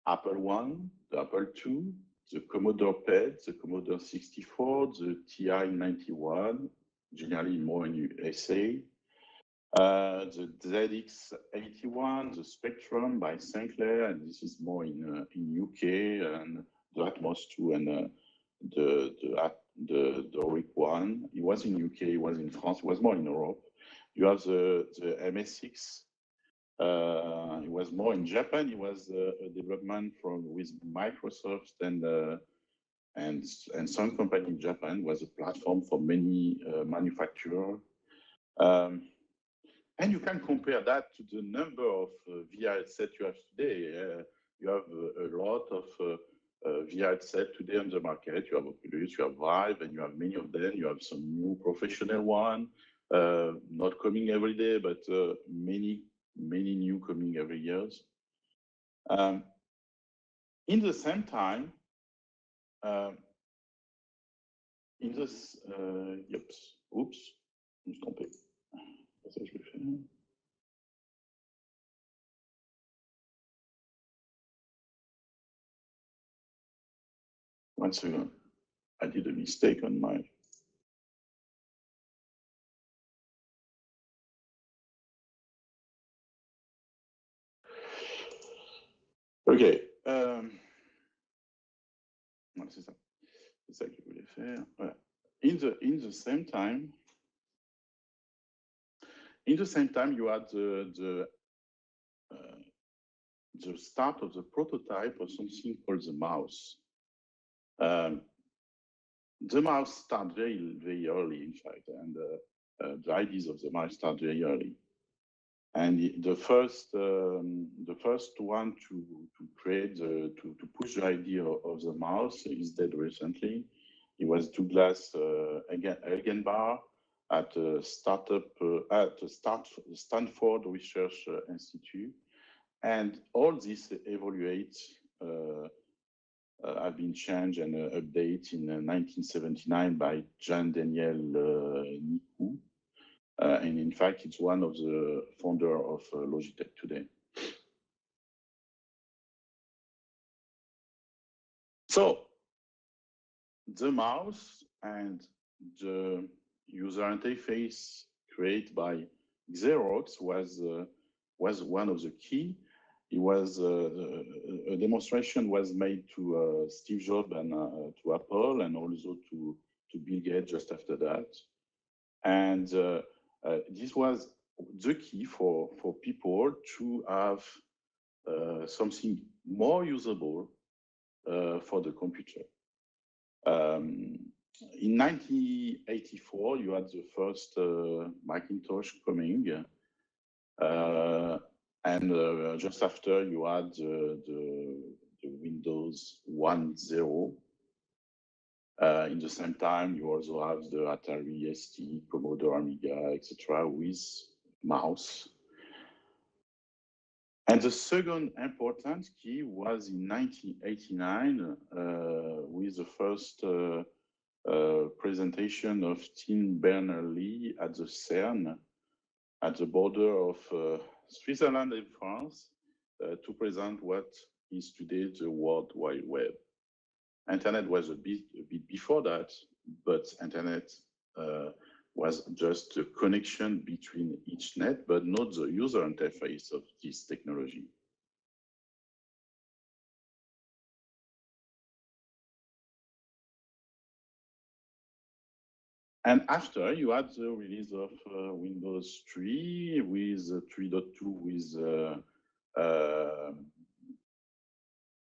Apple One, the Apple Two, the Commodore P E T, the Commodore sixty-four, the T I ninety-one, generally more in U S A, uh, the Z X eighty-one, the Spectrum by Sinclair, and this is more in uh, in U K, and the Atmos Two and uh, the the the Doric One. It was in U K, it was in France, it was more in Europe. You have the the M S six. Uh, it was more in Japan. It was uh, a development from with Microsoft and uh, and and some company in Japan. It was a platform for many uh, manufacturers. Um, and you can compare that to the number of uh, V R headsets you have today. Uh, you have a, a lot of uh, uh, V R headsets today on the market. You have Oculus, you have Vive, and you have many of them. You have some new professional one, uh, not coming every day, but uh, many. many new coming every year. Um, in the same time, uh, in this, uh, oops, oops, je me suis trompé. Ça, je vais faire. One second, I did a mistake on my. OK. Um, c'est ça. C'est ça que je voulais faire. Voilà. In the, in the same time, in the same time, you had the, the, uh, the start of the prototype of something called the mouse. Um, the mouse started very, very early, in fact, and uh, uh, the ideas of the mouse started very early. And the first, um, the first one to, to create, the, to, to push the idea of the mouse is dead recently. It was Douglas uh, Egenbar at a startup uh, at a start, Stanford Research Institute, and all these evaluate uh, uh, have been changed and uh, updated in uh, nineteen seventy-nine by Jean Daniel uh, Nicou. Uh, and in fact, it's one of the founder of uh, Logitech today. So the mouse and the user interface created by Xerox was uh, was one of the key. It was uh, a demonstration was made to uh, Steve Jobs and uh, to Apple, and also to to Bill Gates just after that, and. Uh, Uh, this was the key for, for people to have uh, something more usable uh, for the computer. Um, in nineteen eighty-four, you had the first uh, Macintosh coming. Uh, and uh, just after, you had uh, the, the Windows one point zero. Uh, in the same time, you also have the Atari, S T, Commodore, Amiga, et cetera with mouse. And the second important key was in nineteen eighty-nine uh, with the first uh, uh, presentation of Tim Berners-Lee at the CERN at the border of uh, Switzerland and France uh, to present what is today the World Wide Web. Internet was a bit, a bit before that, but Internet uh, was just a connection between each net, but not the user interface of this technology. And after, you had the release of uh, Windows three with three point two with uh, uh,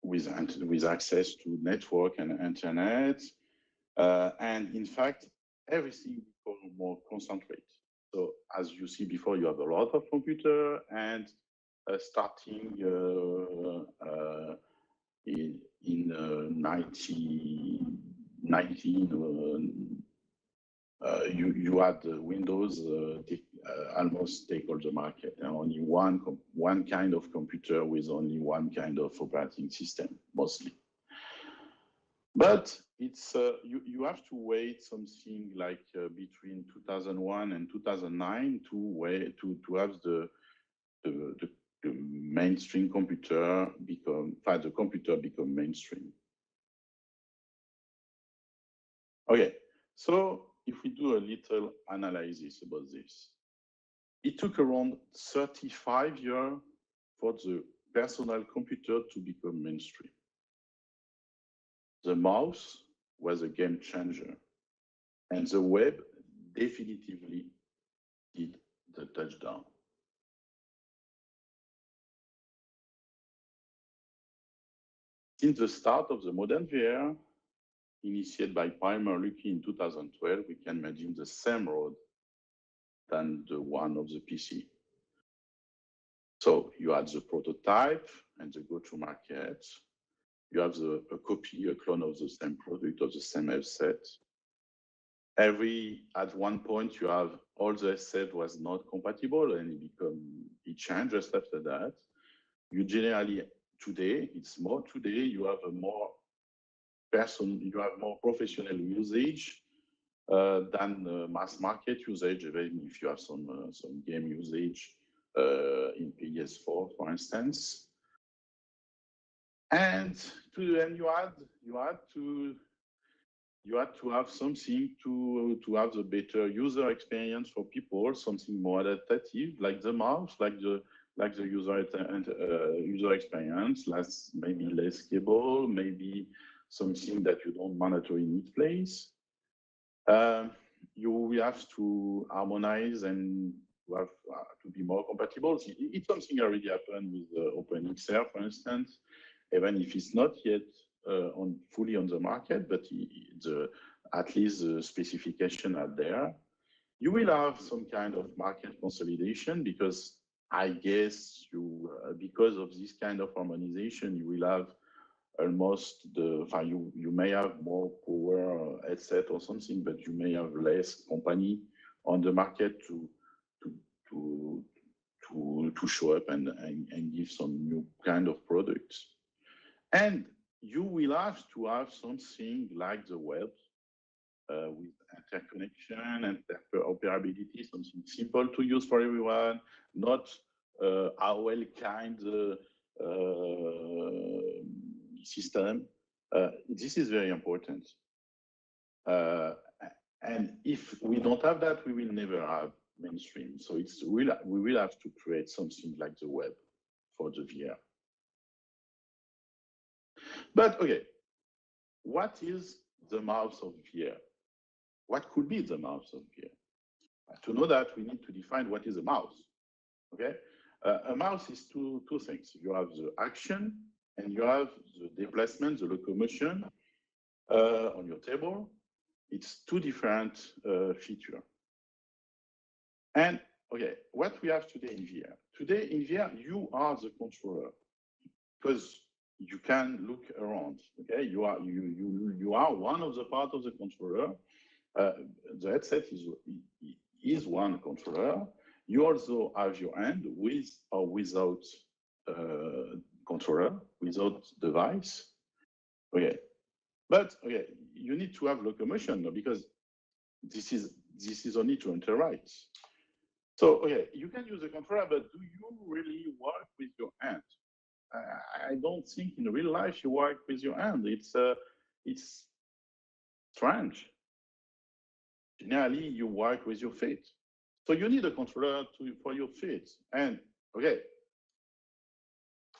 with with access to network and internet, uh, and in fact, everything become more concentrated. So as you see before, you have a lot of computer and uh, starting uh, uh, in in uh, nineteen nineteen. Uh, uh, you you had uh, Windows uh, take, uh, almost take all the market, and only one one kind of computer with only one kind of operating system mostly. But it's uh, you, you have to wait something like uh, between two thousand one and two thousand nine to wait to to have the the, the, the mainstream computer become uh, the computer become mainstream. Okay, so if we do a little analysis about this, it took around thirty-five years for the personal computer to become mainstream. The mouse was a game changer, and the web definitively did the touchdown. Since the start of the modern V R, initiated by Palmer Luckey in two thousand twelve, we can imagine the same road than the one of the P C. So you had the prototype and the go-to-market. You have the, a copy, a clone of the same product, of the same headset. Every, at one point, you have all the headset was not compatible and it become, it changed just after that. You generally, today, it's more today, you have a more person, you have more professional usage uh, than uh, mass market usage, even if you have some, uh, some game usage uh, in P S four, for instance. And to and you had you had to you had to have something to to have the better user experience for people, something more adaptive, like the mouse, like the like the user and uh, user experience, less maybe less cable, maybe something that you don't mandatory need place. Uh, you have to harmonize and you have to be more compatible. It's something already happened with uh, OpenXR, for instance. Even if it's not yet uh, on fully on the market, but the, at least the specification are there. You will have some kind of market consolidation because I guess you, uh, because of this kind of harmonization, you will have almost the, you, you may have more power headset or something, but you may have less company on the market to, to, to, to, to show up and, and, and give some new kind of products. And you will have to have something like the web uh, with interconnection and interoperability, something simple to use for everyone, not uh, our kind uh, uh, system. Uh, this is very important. Uh, and if we don't have that, we will never have mainstream. So it's we'll, we will have to create something like the web for the V R. But okay, what is the mouse of V R? What could be the mouse of V R? To know that, we need to define what is a mouse. Okay, uh, a mouse is two two things. You have the action, and you have the displacement, the locomotion uh, on your table. It's two different uh, features. And okay, what we have today in V R? Today in V R, you are the controller because you can look around. Okay, you are you you you are one of the part of the controller. Uh, the headset is is one controller. You also have your hand with or without uh, controller, without device. Okay, but okay, you need to have locomotion because this is this is only to interact. So okay, you can use a controller, but do you really work with your hand? I don't think in real life you work with your hand. It's uh, it's strange. Generally, you work with your feet. So you need a controller to, for your feet. And okay,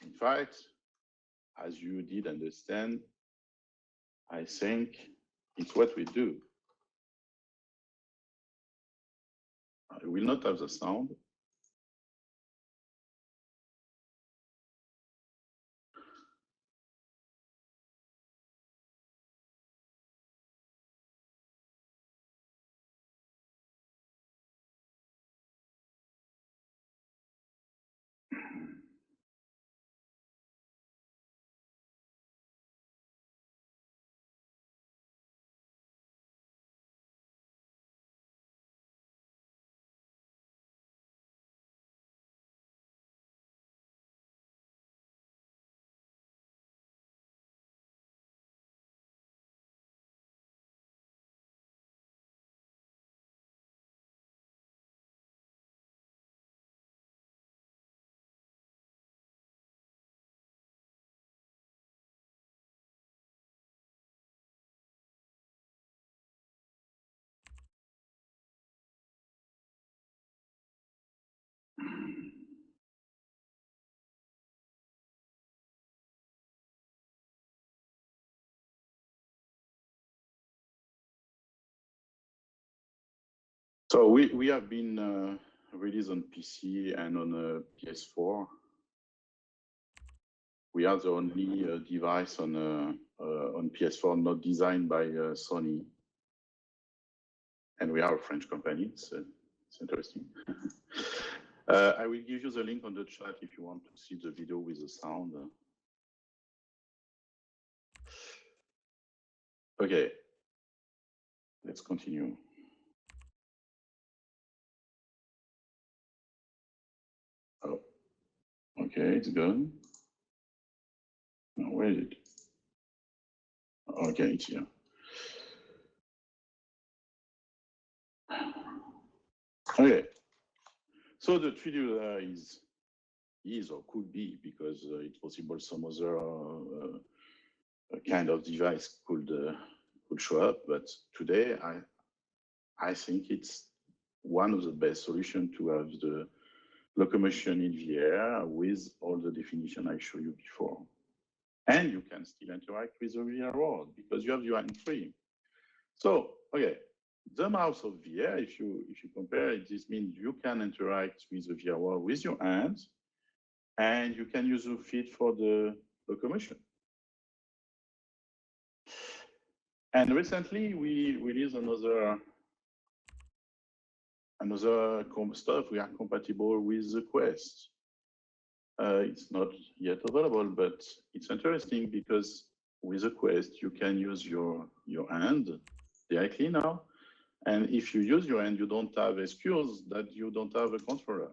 in fact, as you did understand, I think it's what we do. I will not have the sound. So we, we have been uh, released on P C and on uh, P S four. We are the only uh, device on uh, uh, on P S four not designed by uh, Sony. And we are a French company, so it's interesting. uh, I will give you the link on the chat if you want to see the video with the sound. Okay, let's continue. Oh, okay, it's gone. No, where is it? Okay, it's here. Okay, so the three D Rudder is, is or could be, because uh, it's possible some other uh, kind of device could uh, could show up, but today I I think it's one of the best solutions to have the locomotion in V R with all the definition I showed you before. And you can still interact with the V R world because you have your hand free. So, okay, the mouse of V R, if you if you compare it, this means you can interact with the V R world with your hands, and you can use your feet for the locomotion. And recently we released another Another stuff we are compatible with the Quest. Uh, it's not yet available, but it's interesting because with the Quest you can use your your hand directly now, and if you use your hand, you don't have excuse that you don't have a controller.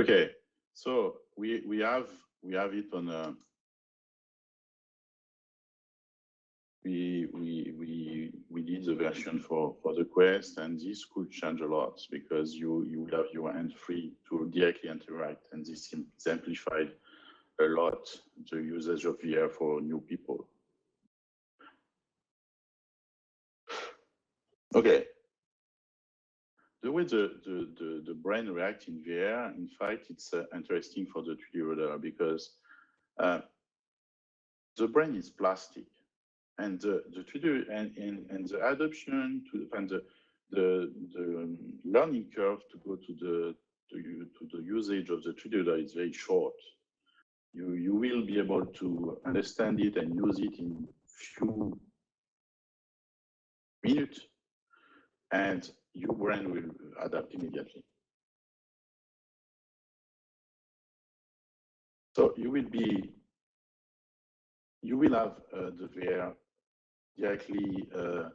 Okay, so we we have we have it on a, we we we we did the version for for the Quest, and this could change a lot because you you will have your hands free to directly interact, and this simplified a lot the usage of V R for new people. Okay. The way the, the, the, the brain reacts in V R, in fact, it's uh, interesting for the three D Rudder because uh, the brain is plastic, and the, the three D and, and, and the adoption to and the the, the learning curve to go to the to, to the usage of the three D Rudder is very short. You you will be able to understand it and use it in few minutes, and your brain will adapt immediately. So you will be, you will have uh, the V R directly, uh,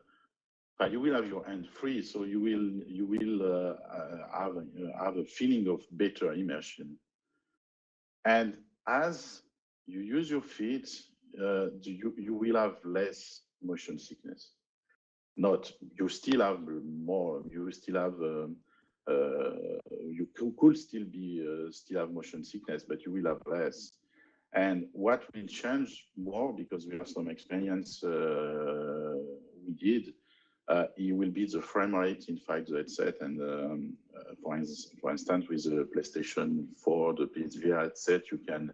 but you will have your hand free. So you will, you will uh, have, uh, have a feeling of better immersion. And as you use your feet, uh, you, you will have less motion sickness. Not, you still have more, you still have, um, uh, you could still be, uh, still have motion sickness, but you will have less. And what will change more, because we have some experience uh, we did, uh, it will be the frame rate, in fact, the headset. And um, uh, for, instance, for instance, with the PlayStation four, the P S V R headset, you can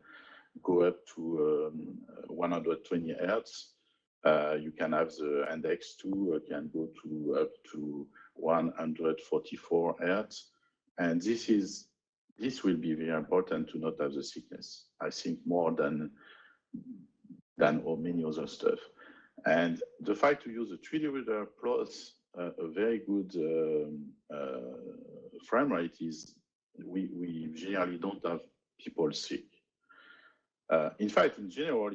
go up to um, one hundred twenty hertz. Uh, you can have the index two, uh, can go to up to one hundred forty-four hertz, and this is this will be very important to not have the sickness. I think more than than or many other stuff, and the fact to use a three D Rudder plus uh, a very good um, uh, frame rate is we we generally don't have people sick. Uh, in fact, in general,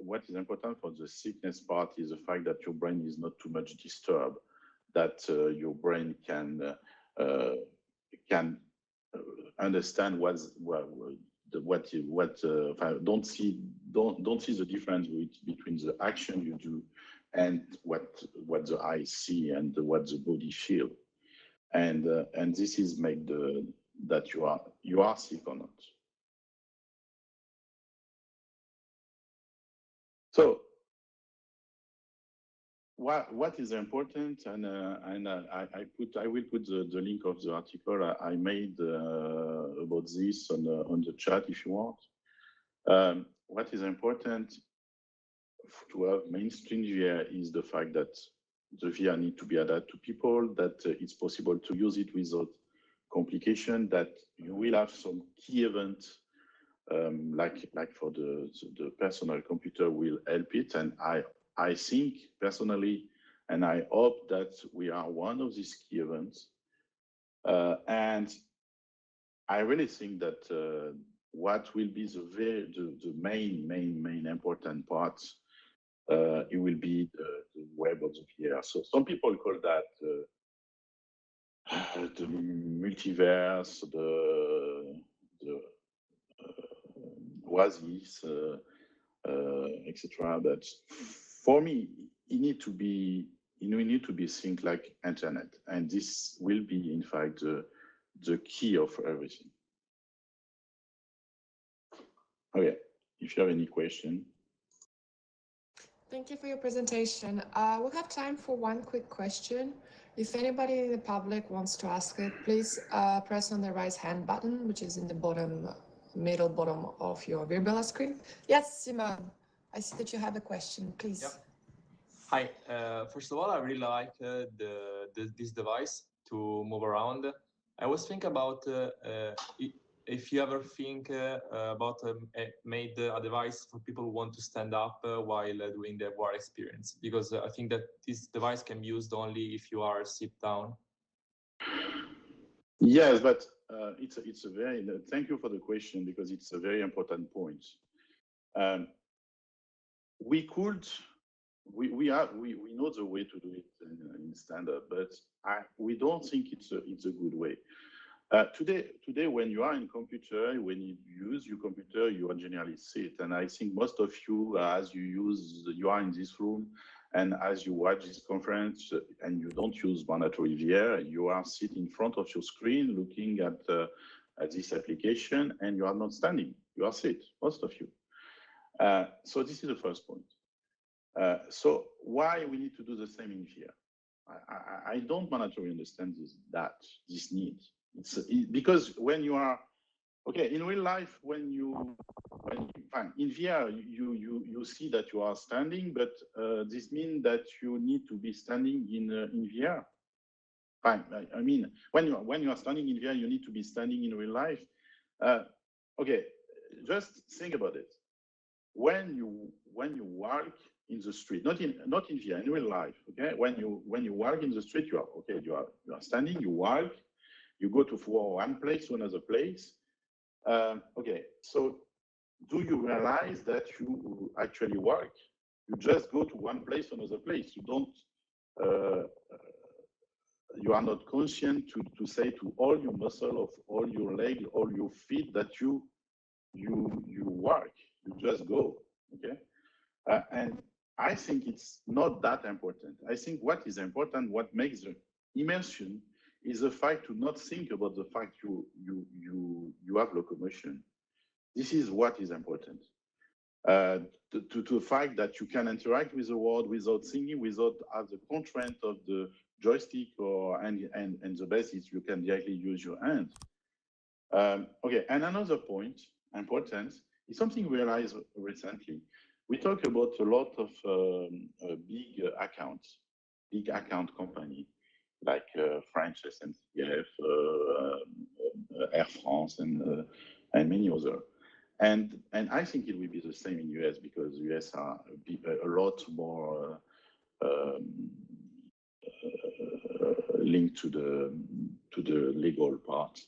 what is important for the sickness part is the fact that your brain is not too much disturbed, that uh, your brain can uh, can understand what's, what what what uh, don't see don't don't see the difference between the action you do and what what the eyes see and what the body feel, and uh, and this is make the that you are you are sick or not. So, what what is important, and uh, and uh, I, I put I will put the, the link of the article I, I made uh, about this on the, on the chat if you want. Um, what is important to have mainstream V R is the fact that the V R need to be adapted to people, that uh, it's possible to use it without complication, that you will have some key events. Um, like like for the, the personal computer will help it, and I I think personally, and I hope that we are one of these key events, uh, and I really think that uh, what will be the very the, the main main main important part, uh, it will be the, the web of the V R. So some people call that uh, the multiverse, the the Oasis, uh, uh, et cetera. But for me, you need to be, you know, you need to be think like internet, and this will be, in fact, uh, the key of everything. Okay, if you have any question. Thank you for your presentation. Uh, we'll have time for one quick question. If anybody in the public wants to ask it, please uh, press on the raise hand button, which is in the bottom middle bottom of your VirBELA screen. Yes, Simon, I see that you have a question, please. Yep. Hi, uh, first of all, I really like uh, the, the, this device to move around. I was thinking about uh, uh, if you ever think uh, about um, made a device for people who want to stand up uh, while doing the V R experience, because I think that this device can be used only if you are sit down. Yes, but Uh, it's, a, it's a very, uh, thank you for the question, because it's a very important point. Um, we could, we, we, are, we, we know the way to do it in, in stand-up, but I, we don't think it's a, it's a good way. Uh, today, today, when you are in computer, when you use your computer, you generally see it. And I think most of you, uh, as you use, you are in this room, and as you watch this conference, and you don't use mandatory V R, you are sitting in front of your screen, looking at, uh, at this application, and you are not standing. You are sit, most of you. Uh, so this is the first point. Uh, so why we need to do the same in V R? I, I, I don't mandatory understand this, that, this need. It's, it, because when you are, okay, in real life, when you, when you fine, in V R, you, you, you see that you are standing, but uh, this means that you need to be standing in, uh, in V R. Fine, I, I mean, when you, are, when you are standing in V R, you need to be standing in real life. Uh, okay, just think about it. When you, when you walk in the street, not in, not in V R, in real life, okay? When you, when you walk in the street, you are, okay, you are, you are standing, you walk, you go to one place to another place. Uh, okay, so do you realize that you actually work? You just go to one place to another place. You don't, uh, you are not conscient to, to say to all your muscle of all your leg, all your feet that you, you, you work, you just go, okay? Uh, and I think it's not that important. I think what is important, what makes the immersion is the fact to not think about the fact you, you, you, you have locomotion. This is what is important. Uh, to, to, to the fact that you can interact with the world without thinking, without have the constraint of the joystick or, and, and, and the best is you can directly use your hand. Um, okay, and another point, important, is something we realized recently. We talk about a lot of um, uh, big uh, accounts, big account company, like uh, French S N C F, uh, uh, Air France, and uh, and many other, and and I think it will be the same in U S because U S are a, a lot more uh, um, uh, linked to the to the legal part,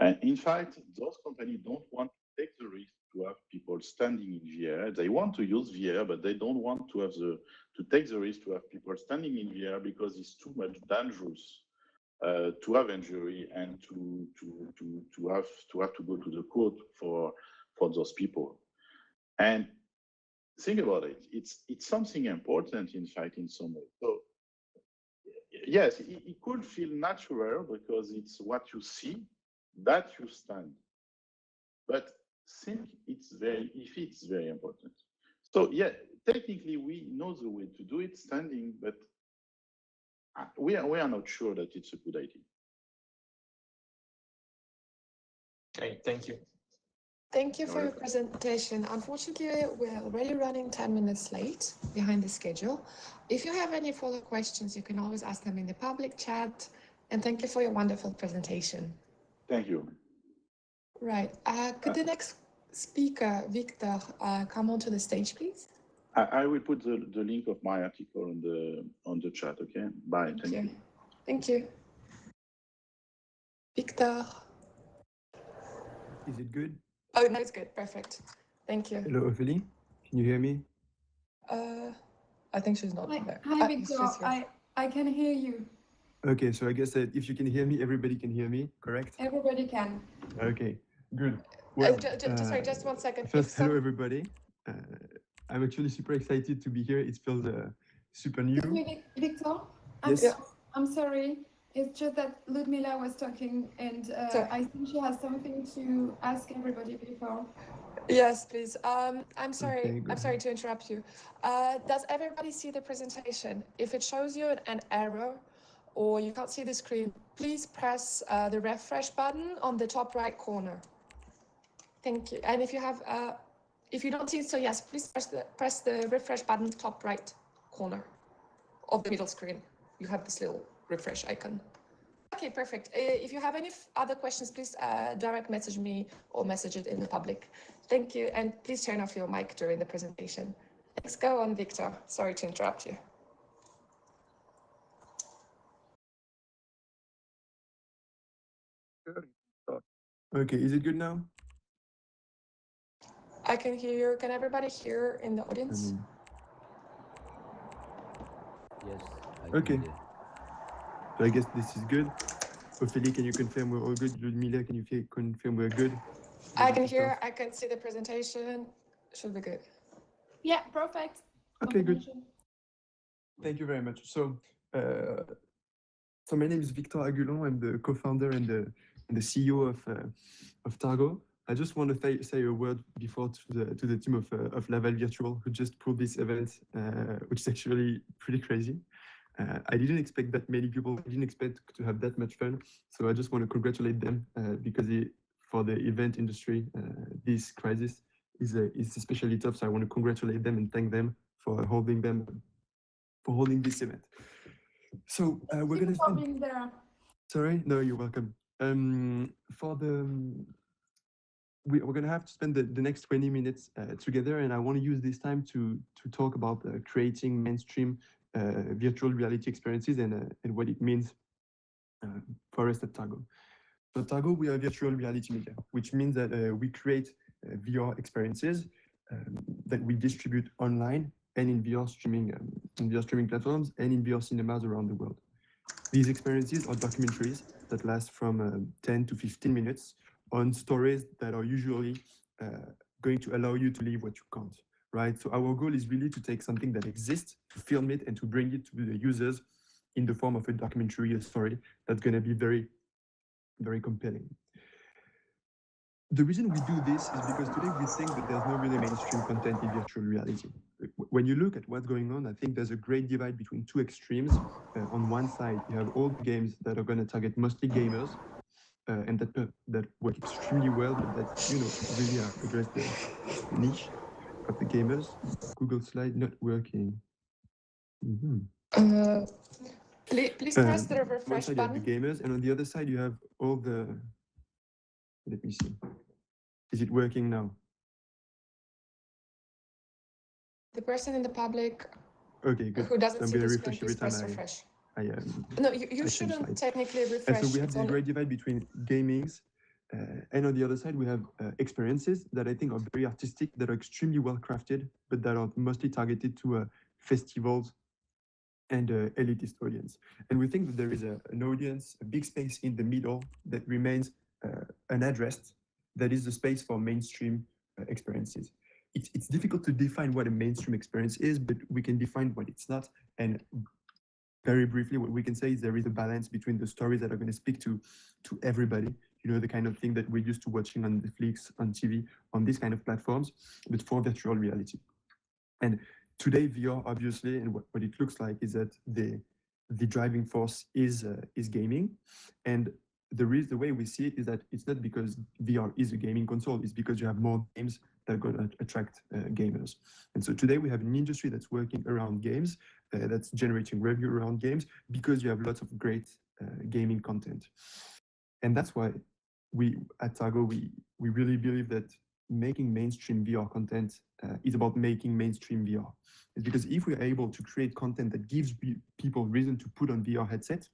and in fact those companies don't want to take the risk to have people standing in V R. They want to use V R, but they don't want to have the to take the risk to have people standing in V R because it's too much dangerous uh, to have injury and to to to to have to have to go to the court for for those people. And think about it. It's it's something important in fact in some way. So yes, it, it could feel natural because it's what you see that you stand, but think it's very if it's very important. So yeah, technically we know the way to do it standing, but we are we are not sure that it's a good idea. Okay, thank you. Thank you for your presentation. Unfortunately, we're already running ten minutes late behind the schedule. If you have any further questions, you can always ask them in the public chat. And thank you for your wonderful presentation. Thank you. Right. Uh, could the next speaker, Victor, uh, come onto the stage, please? I, I will put the, the link of my article on the on the chat. Okay. Bye. Thank, Thank you. you. Thank you. Victor. Is it good? Oh no, it's good. Perfect. Thank you. Hello, Ophélie. Can you hear me? Uh, I think she's not hi, there. Hi, uh, Victor. I I can hear you. Okay. So I guess that if you can hear me, everybody can hear me. Correct? Everybody can. Okay. Good. Well, uh, just, uh, sorry, just one second. First, hello everybody. Uh, I'm actually super excited to be here. It feels uh, super new. Victor, I'm, yes. so, I'm sorry. It's just that Ludmila was talking, and uh, I think she has something to ask everybody before. Yes, please. Um, I'm sorry. Okay, I'm sorry to interrupt you. Uh, does everybody see the presentation? If it shows you an, an error, or you can't see the screen, please press uh, the refresh button on the top right corner. Thank you. And if you have, uh, if you don't see it, so yes, please press the, press the refresh button top right corner of the middle screen. You have this little refresh icon. Okay, perfect. Uh, if you have any other questions, please uh, direct message me or message it in the public. Thank you. And please turn off your mic during the presentation. Let's go on, Victor. Sorry to interrupt you. Okay, is it good now? I can hear you. Can everybody hear in the audience? Um, yes. I okay. So I guess this is good. Ophelia, can you confirm we're all good? Ludmila, can you confirm we're good? I can hear, I can see the presentation. Should be good. Yeah, perfect. Okay, good. Thank you very much. So, uh, so my name is Victor Agulon. I'm the co-founder and the, and the C E O of uh, of Targo. I just want to th say a word before to the to the team of uh, of Laval Virtual, who just pulled this event, uh, which is actually pretty crazy. Uh, I didn't expect that many people. I didn't expect to have that much fun. So I just want to congratulate them uh, because it, for the event industry, uh, this crisis is a, is especially tough. So I want to congratulate them and thank them for holding them for holding this event. So uh, we're going to being there. Sorry, no, you're welcome. Um, for the we, we're going to have to spend the, the next twenty minutes uh, together, and I want to use this time to to talk about uh, creating mainstream Uh, virtual reality experiences and, uh, and what it means uh, for us at Targo. So Targo, we are virtual reality media, which means that uh, we create uh, V R experiences um, that we distribute online and in V R streaming, um, in V R streaming platforms and in V R cinemas around the world. These experiences are documentaries that last from um, ten to fifteen minutes on stories that are usually uh, going to allow you to leave what you can't. Right, so our goal is really to take something that exists, to film it, and to bring it to the users in the form of a documentary, a story that's going to be very, very compelling. The reason we do this is because today we think that there's no really mainstream content in virtual reality. When you look at what's going on, I think there's a great divide between two extremes. Uh, on one side, you have old games that are going to target mostly gamers, uh, and that uh, that work extremely well, but that you know really uh, address the niche of the gamers. Google slide not working. Mm-hmm. uh, please, please press um, the refresh button. On one side you have the gamers, and on the other side you have all the. Let me see. Is it working now? The person in the public. Okay, good. Who doesn't see the screen, please press refresh. I, I, um, no, you, you shouldn't slide. Technically refresh. And so we have the great divide between gamings. Uh, and on the other side, we have uh, experiences that I think are very artistic, that are extremely well crafted, but that are mostly targeted to uh, festivals and uh, elitist audience. And we think that there is a, an audience, a big space in the middle that remains uh, unaddressed, that is the space for mainstream uh, experiences. It's, it's difficult to define what a mainstream experience is, but we can define what it's not. And very briefly, what we can say is there is a balance between the stories that are going to speak to, to everybody, you know, the kind of thing that we're used to watching on Netflix, on T V, on these kind of platforms, but for virtual reality. And today, V R, obviously, and what, what it looks like is that the the driving force is uh, is gaming. And the reason, the way we see it is that it's not because V R is a gaming console, it's because you have more games that are going to attract uh, gamers. And so today we have an industry that's working around games, uh, that's generating revenue around games, because you have lots of great uh, gaming content. And that's why we at Targo, we, we really believe that making mainstream V R content uh, is about making mainstream V R. It's because if we're able to create content that gives people reason to put on V R headsets,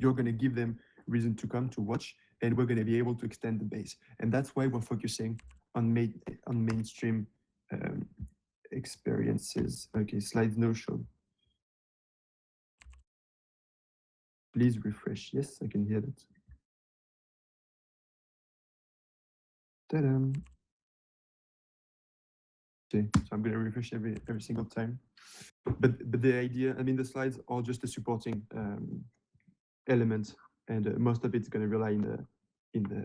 you're going to give them reason to come to watch, and we're going to be able to extend the base. And that's why we're focusing on, ma on mainstream um, experiences. Okay, slides no show. Please refresh. Yes, I can hear that. Ta-da. Okay, so I'm going to refresh every every single time. But but the idea, I mean, the slides are just a supporting um, element, and uh, most of it's going to rely in the in the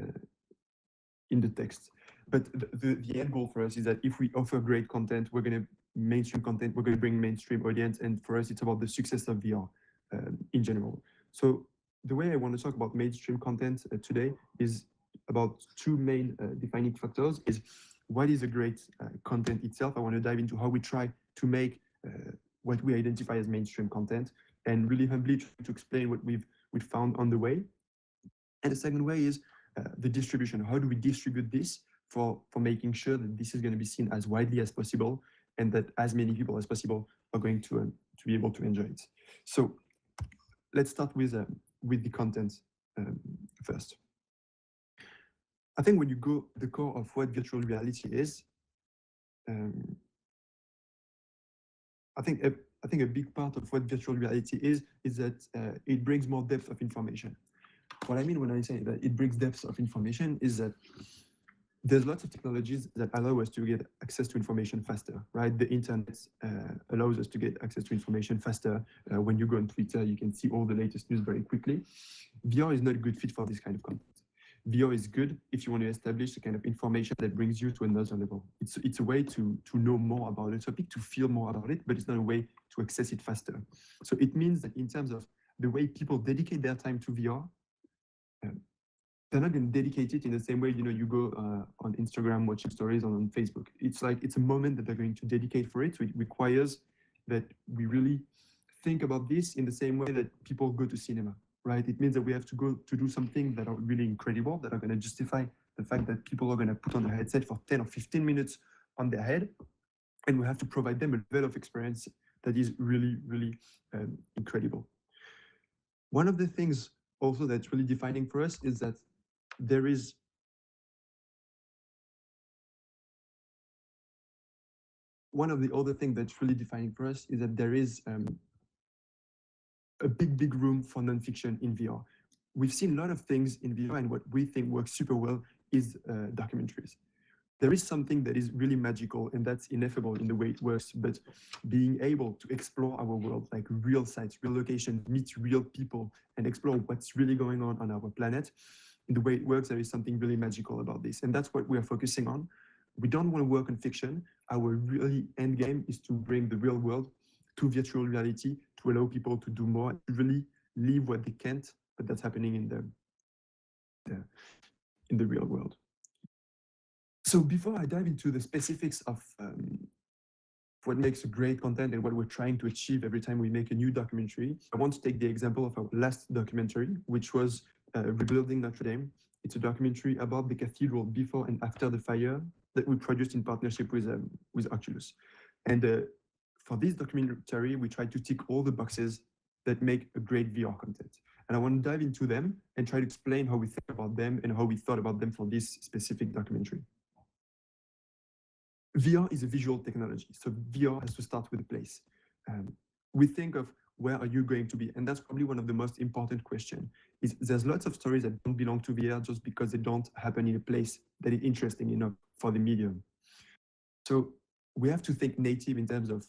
in the text. But the, the the end goal for us is that if we offer great content, we're going to mainstream content. We're going to bring mainstream audience, and for us, it's about the success of V R um, in general. So the way I want to talk about mainstream content uh, today is about two main uh, defining factors. Is what is a great uh, content itself. I want to dive into how we try to make uh, what we identify as mainstream content, and really humbly try to explain what we've we found on the way. And the second way is uh, the distribution. How do we distribute this for for making sure that this is going to be seen as widely as possible, and that as many people as possible are going to um, to be able to enjoy it. So let's start with um, with the content um, first. I think when you go to the core of what virtual reality is, um, I think a, I think a big part of what virtual reality is is that uh, it brings more depth of information. What I mean when I say that it brings depth of information is that there's lots of technologies that allow us to get access to information faster, right? The internet uh, allows us to get access to information faster. Uh, when you go on Twitter, you can see all the latest news very quickly. V R is not a good fit for this kind of content. V R is good if you want to establish the kind of information that brings you to another level. It's, it's a way to, to know more about a topic, to feel more about it, but it's not a way to access it faster. So it means that in terms of the way people dedicate their time to V R, um, they're not going to dedicate it in the same way, you know, you go uh, on Instagram, watching stories, on, on Facebook. It's like, it's a moment that they're going to dedicate for it. So it requires that we really think about this in the same way that people go to cinema, right? It means that we have to go to do something that are really incredible, that are going to justify the fact that people are going to put on their headset for ten or fifteen minutes on their head. And we have to provide them a level of experience that is really, really um, incredible. One of the things also that's really defining for us is that there is one of the other things that's really defining for us is that there is um, a big, big room for nonfiction in V R. We've seen a lot of things in V R, and what we think works super well is uh, documentaries. There is something that is really magical, and that's ineffable in the way it works, but being able to explore our world, like real sites, real locations, meet real people, and explore what's really going on on our planet, in the way it works, there is something really magical about this. And that's what we are focusing on. We don't want to work on fiction. Our really end game is to bring the real world to virtual reality, to allow people to do more, really live what they can't, but that's happening in the, the, in the real world. So before I dive into the specifics of um, what makes a great content and what we're trying to achieve every time we make a new documentary, I want to take the example of our last documentary, which was Uh, Rebuilding Notre Dame. It's a documentary about the cathedral before and after the fire that we produced in partnership with um, with Oculus. And uh, for this documentary, we tried to tick all the boxes that make a great V R content. And I want to dive into them and try to explain how we think about them and how we thought about them for this specific documentary. V R is a visual technology, so V R has to start with a place. Um, we think of where are you going to be? And that's probably one of the most important questions. Is there's lots of stories that don't belong to V R just because they don't happen in a place that is interesting enough for the medium. So we have to think native in terms of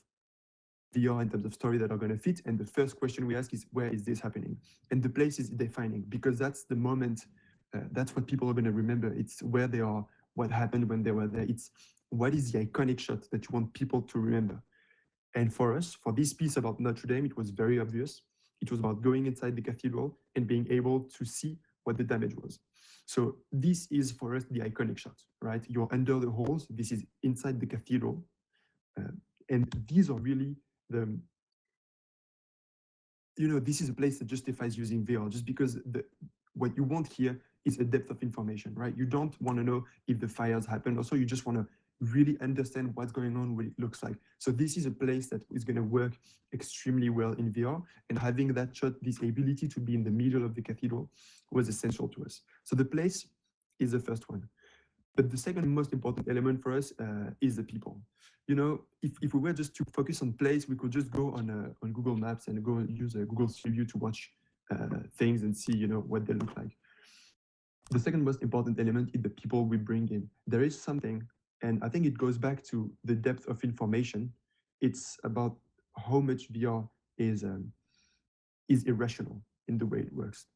V R, in terms of stories that are going to fit. And the first question we ask is, where is this happening? And the place is defining, because that's the moment, uh, that's what people are going to remember. It's where they are, what happened when they were there. It's what is the iconic shot that you want people to remember? And for us, for this piece about Notre Dame, it was very obvious. It was about going inside the cathedral and being able to see what the damage was. So this is for us the iconic shot, right? You're under the halls, this is inside the cathedral. Uh, and these are really the, you know, this is a place that justifies using V R, just because the, what you want here is a depth of information, right? You don't want to know if the fires happened, also you just want to really understand what's going on, what it looks like. So this is a place that is going to work extremely well in V R, and having that shot, this ability to be in the middle of the cathedral, was essential to us. So the place is the first one. But the second most important element for us uh, is the people. You know, if, if we were just to focus on place, we could just go on, uh, on Google Maps and go and use a Google Street View to watch uh, things and see, you know, what they look like. The second most important element is the people we bring in. There is something, and I think it goes back to the depth of information. It's about how much V R is, um, is irrational in the way it works.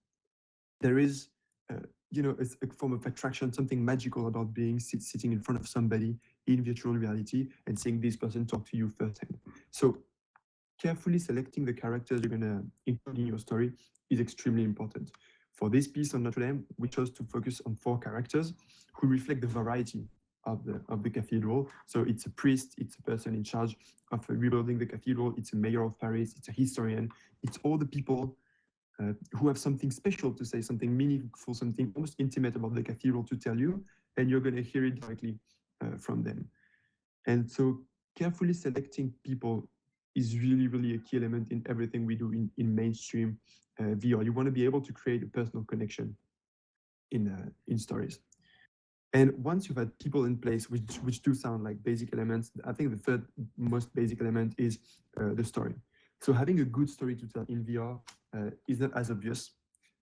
There is, uh, you know, a form of attraction, something magical about being sit, sitting in front of somebody in virtual reality and seeing this person talk to you firsthand. So carefully selecting the characters you're gonna include in your story is extremely important. For this piece on Notre Dame, we chose to focus on four characters who reflect the variety Of the, of the cathedral. So it's a priest, it's a person in charge of rebuilding the cathedral, it's a mayor of Paris, it's a historian, it's all the people uh, who have something special to say, something meaningful, something almost intimate about the cathedral to tell you, and you're going to hear it directly uh, from them. And so carefully selecting people is really, really a key element in everything we do in, in mainstream uh, V R. You want to be able to create a personal connection in, uh, in stories. And once you've had people in place, which, which do sound like basic elements, I think the third most basic element is uh, the story. So having a good story to tell in V R uh, is not as obvious.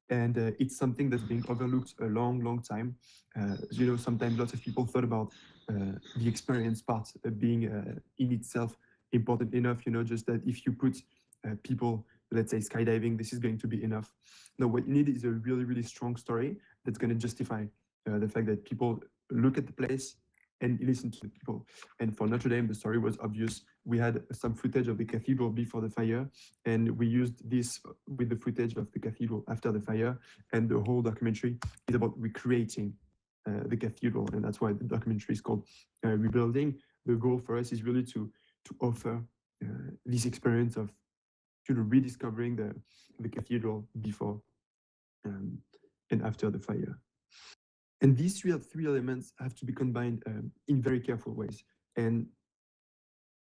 And uh, it's something that's being overlooked a long, long time. Uh, you know, sometimes lots of people thought about uh, the experience part uh, being uh, in itself important enough, you know, just that if you put uh, people, let's say skydiving, this is going to be enough. No, what you need is a really, really strong story that's going to justify uh, the fact that people look at the place and listen to the people. And for Notre Dame, the story was obvious. We had some footage of the cathedral before the fire, and we used this with the footage of the cathedral after the fire. And the whole documentary is about recreating uh, the cathedral, and that's why the documentary is called uh, Rebuilding. The goal for us is really to to offer uh, this experience of you know, rediscovering the, the cathedral before um, and after the fire. And these three, three elements have to be combined um, in very careful ways. And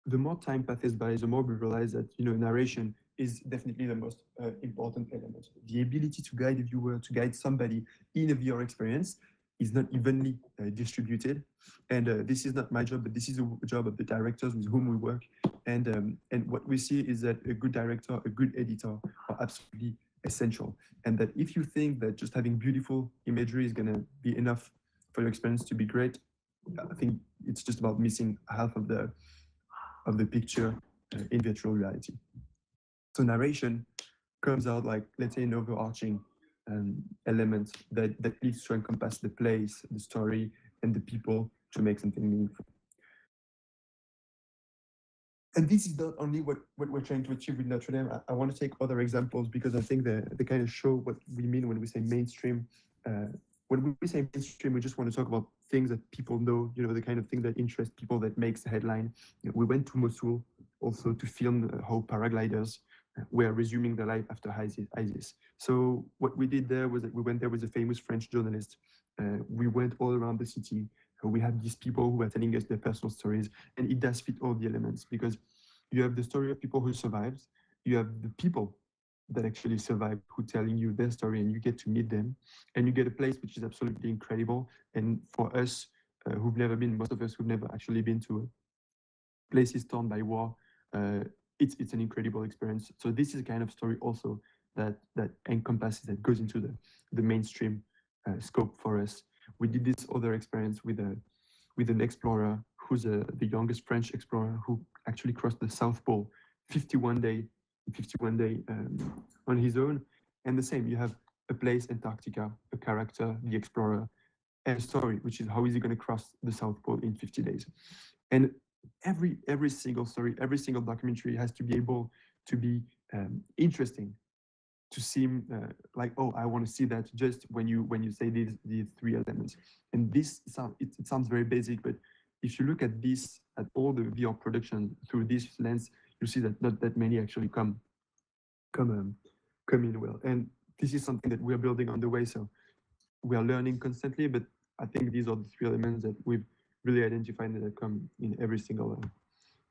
the more time passes by, the more we realize that, you know, narration is definitely the most uh, important element. The ability to guide a viewer, to guide somebody in a V R experience is not evenly uh, distributed. And uh, this is not my job, but this is the job of the directors with whom we work. And, um, and what we see is that a good director, a good editor are absolutely essential, and that if you think that just having beautiful imagery is going to be enough for your experience to be great, I think it's just about missing half of the of the picture uh, in virtual reality. So narration comes out like, let's say, an overarching um, element that that needs to encompass the place, the story, and the people to make something meaningful. And this is not only what, what we're trying to achieve with Notre Dame. I, I want to take other examples because I think they, they kind of show what we mean when we say mainstream. Uh, when we say mainstream, we just want to talk about things that people know, you know, the kind of thing that interests people, that makes the headline. You know, we went to Mosul also to film uh, how paragliders uh, were resuming their life after ISIS, ISIS. So what we did there was that we went there with a famous French journalist. Uh, we went all around the city. We have these people who are telling us their personal stories, and it does fit all the elements because you have the story of people who survived, you have the people that actually survived who are telling you their story, and you get to meet them, and you get a place which is absolutely incredible. And for us uh, who've never been, most of us who've never actually been to places torn by war, uh, it's it's an incredible experience. So this is a kind of story also that that encompasses, that goes into the the mainstream uh, scope for us. We did this other experience with a with an explorer who's a, the youngest French explorer who actually crossed the South Pole fifty-one day um, on his own. And the same, you have a place, Antarctica, a character, the explorer, and a story, which is how is he going to cross the South Pole in fifty days. And every every single story, every single documentary has to be able to be um, interesting, to seem uh, like, oh, I want to see that, just when you when you say these these three elements. And this sound, it, it sounds very basic, but if you look at this, at all the V R production through this lens, you see that not that many actually come come um, come in well. And this is something that we are building on the way. So we are learning constantly, but I think these are the three elements that we've really identified that come in every single uh,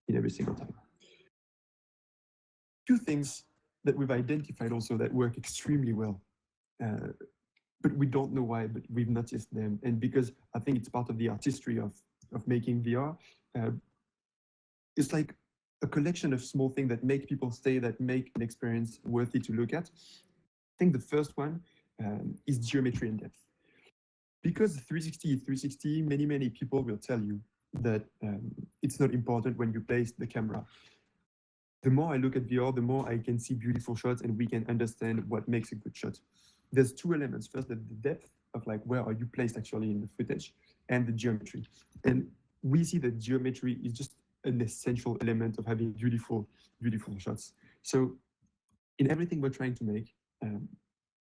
in every single time. Two things that we've identified also that work extremely well, uh, but we don't know why, but we've noticed them. And because I think it's part of the artistry of, of making V R, uh, it's like a collection of small things that make people stay, that make an experience worthy to look at. I think the first one um, is geometry and depth. Because three sixty, three sixty, many, many people will tell you that um, it's not important when you place the camera. The more I look at V R, the more I can see beautiful shots, and we can understand what makes a good shot. There's two elements. First, the depth of like where are you placed actually in the footage, and the geometry. And we see that geometry is just an essential element of having beautiful, beautiful shots. So in everything we're trying to make, um,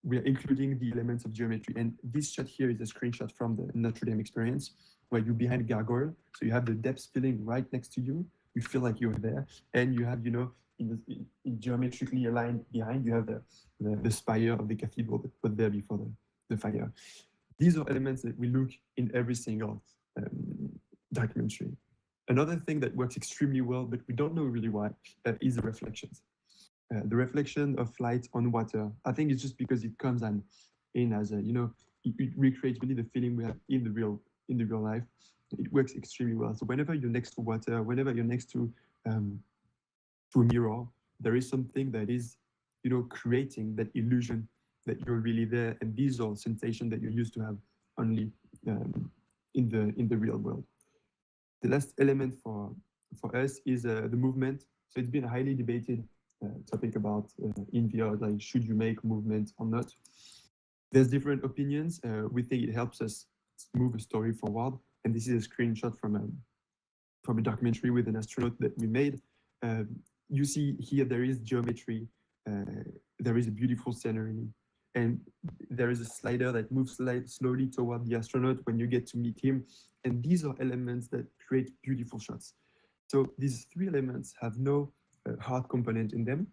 we are including the elements of geometry. And this shot here is a screenshot from the Notre Dame experience, where you're behind a gargoyle. So you have the depth feeling right next to you. You feel like you're there, and you have, you know, in, the, in, in geometrically aligned behind, you have the, the, the spire of the cathedral that was there before the, the fire. These are elements that we look in every single um, documentary. Another thing that works extremely well, but we don't know really why, uh, is the reflections. Uh, the reflection of light on water, I think it's just because it comes and in as a, you know, it, it recreates really the feeling we have in the real, in the real life. It works extremely well. So whenever you're next to water, whenever you're next to um, to a mirror, there is something that is, you know, creating that illusion that you're really there, and these are sensations that you're used to have only um, in the in the real world. The last element for for us is uh, the movement. So it's been a highly debated uh, topic about uh, in V R, like should you make movement or not. There's different opinions. Uh, we think it helps us move a story forward, and this is a screenshot from a from a documentary with an astronaut that we made. Uh, you see here there is geometry, uh, there is a beautiful scenery, and there is a slider that moves slowly toward the astronaut when you get to meet him. And these are elements that create beautiful shots. So these three elements have no uh, hard component in them,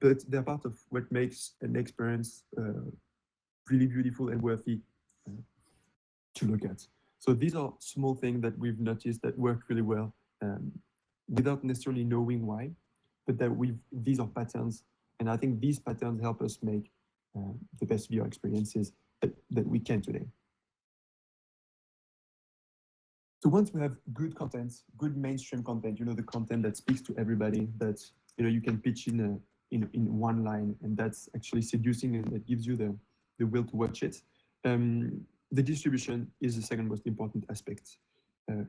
but they're part of what makes an experience uh, really beautiful and worthy uh, to look at. So these are small things that we've noticed that work really well um, without necessarily knowing why, but that we've, these are patterns. And I think these patterns help us make Uh, the best V R experiences that, that we can today. So once we have good content, good mainstream content, you know, the content that speaks to everybody, that you know you can pitch in a, in in one line, and that's actually seducing and that gives you the the will to watch it. Um, the distribution is the second most important aspect. Uh,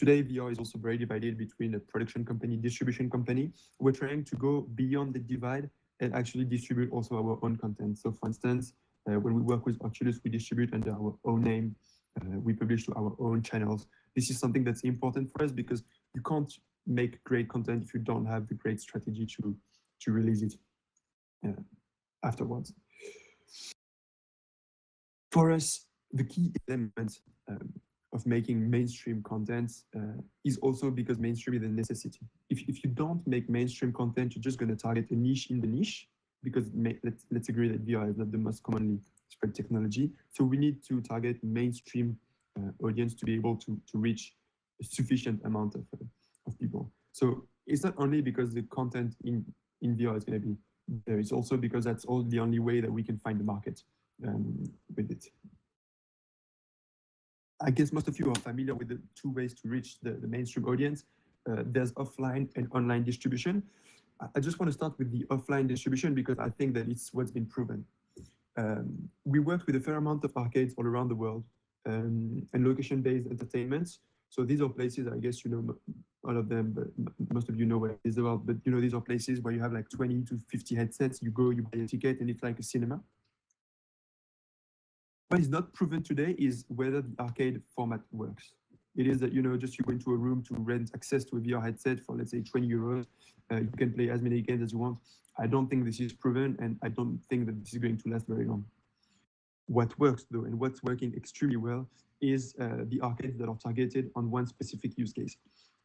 today, V R is also very divided between a production company, distribution company. We're trying to go beyond the divide and actually distribute also our own content. So for instance, uh, when we work with Oculus, we distribute under our own name, uh, we publish to our own channels. This is something that's important for us because you can't make great content if you don't have the great strategy to, to release it uh, afterwards. For us, the key element um, of making mainstream content uh, is also because mainstream is a necessity. If, if you don't make mainstream content, you're just going to target a niche in the niche, because may, let's, let's agree that V R is not the most commonly spread technology. So we need to target mainstream uh, audience to be able to, to reach a sufficient amount of, uh, of people. So it's not only because the content in, in V R is going to be there, it's also because that's all the only way that we can find the market um, with it. I guess most of you are familiar with the two ways to reach the, the mainstream audience. Uh, there's offline and online distribution. I, I just want to start with the offline distribution because I think that it's what's been proven. Um, we worked with a fair amount of arcades all around the world um, and location-based entertainments. So these are places, I guess you know all of them, but most of you know what it is about, but you know these are places where you have like twenty to fifty headsets, you go, you buy a ticket, and it's like a cinema. What is not proven today is whether the arcade format works. It is that, you know, just you go into a room to rent access to a V R headset for, let's say, twenty euros. Uh, you can play as many games as you want. I don't think this is proven, and I don't think that this is going to last very long. What works, though, and what's working extremely well is uh, the arcades that are targeted on one specific use case.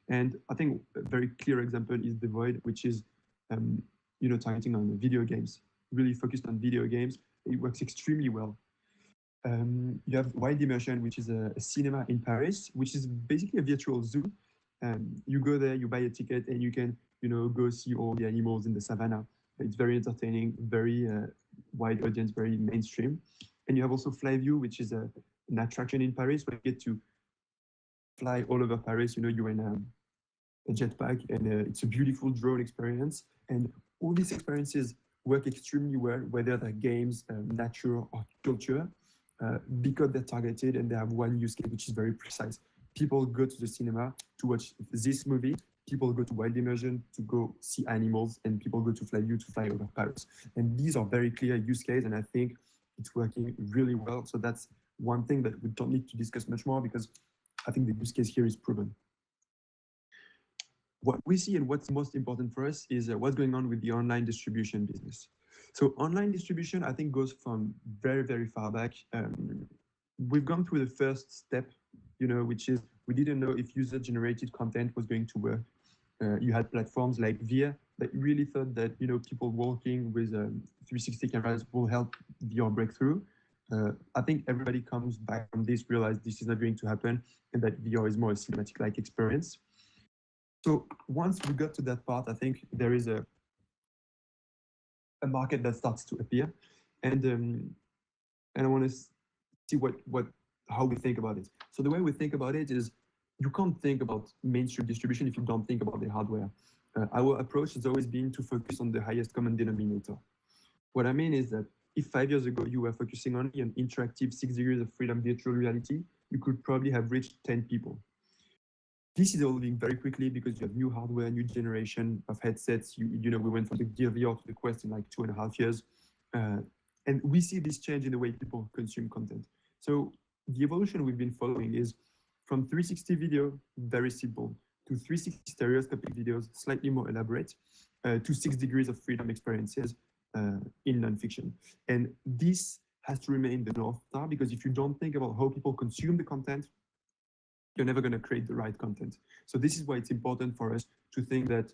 And I think a very clear example is The Void, which is, um, you know, targeting on video games, really focused on video games. It works extremely well. Um, you have Wild Immersion, which is a, a cinema in Paris, which is basically a virtual zoo. Um, you go there, you buy a ticket, and you can, you know, go see all the animals in the savannah. It's very entertaining, very uh, wide audience, very mainstream. And you have also Fly View, which is a, an attraction in Paris where you get to fly all over Paris. You know, you're in a, a jetpack, and uh, it's a beautiful drone experience. And all these experiences work extremely well, whether they're games, um, nature, or culture. Uh, because they're targeted and they have one use case, which is very precise. People go to the cinema to watch this movie. People go to Wild Immersion to go see animals, and people go to Fly View to fly over Paris. And these are very clear use cases, and I think it's working really well. So that's one thing that we don't need to discuss much more because I think the use case here is proven. What we see and what's most important for us is uh, what's going on with the online distribution business. So online distribution, I think, goes from very, very far back. Um, we've gone through the first step, you know, which is we didn't know if user-generated content was going to work. Uh, you had platforms like V R that really thought that, you know, people walking with um, three sixty cameras will help V R breakthrough. Uh, I think everybody comes back from this, realize this is not going to happen, and that V R is more a cinematic-like experience. So once we got to that part, I think there is a a market that starts to appear, and um, and I want to see what what how we think about it. So the way we think about it is, you can't think about mainstream distribution if you don't think about the hardware. Uh, our approach has always been to focus on the highest common denominator. What I mean is that if five years ago you were focusing only on interactive six degrees of freedom virtual reality, you could probably have reached ten people. This is evolving very quickly because you have new hardware, new generation of headsets. You, you know, we went from the Gear V R to the Quest in like two and a half years. Uh, and we see this change in the way people consume content. So the evolution we've been following is from three sixty video, very simple, to three sixty stereoscopic videos, slightly more elaborate, uh, to six degrees of freedom experiences uh, in nonfiction. And this has to remain the North Star, because if you don't think about how people consume the content, you're never going to create the right content. So this is why it's important for us to think that,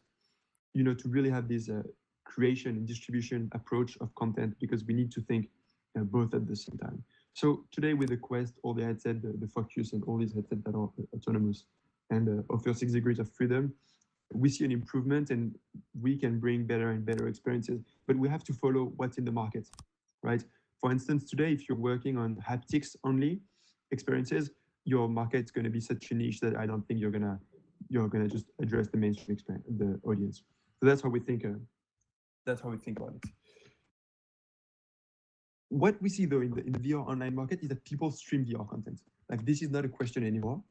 you know, to really have this uh, creation and distribution approach of content, because we need to think uh, both at the same time. So today with the Quest, all the headset, the, the Focus, and all these headsets that are autonomous and uh, offer six degrees of freedom, we see an improvement and we can bring better and better experiences, but we have to follow what's in the market, right? For instance, today, if you're working on haptics only experiences, your market's going to be such a niche that I don't think you're going to you're going to just address the mainstream experience, the audience. So that's how we think. Uh, that's how we think about it. What we see though in the, in the V R online market is that people stream V R content. Like, this is not a question anymore.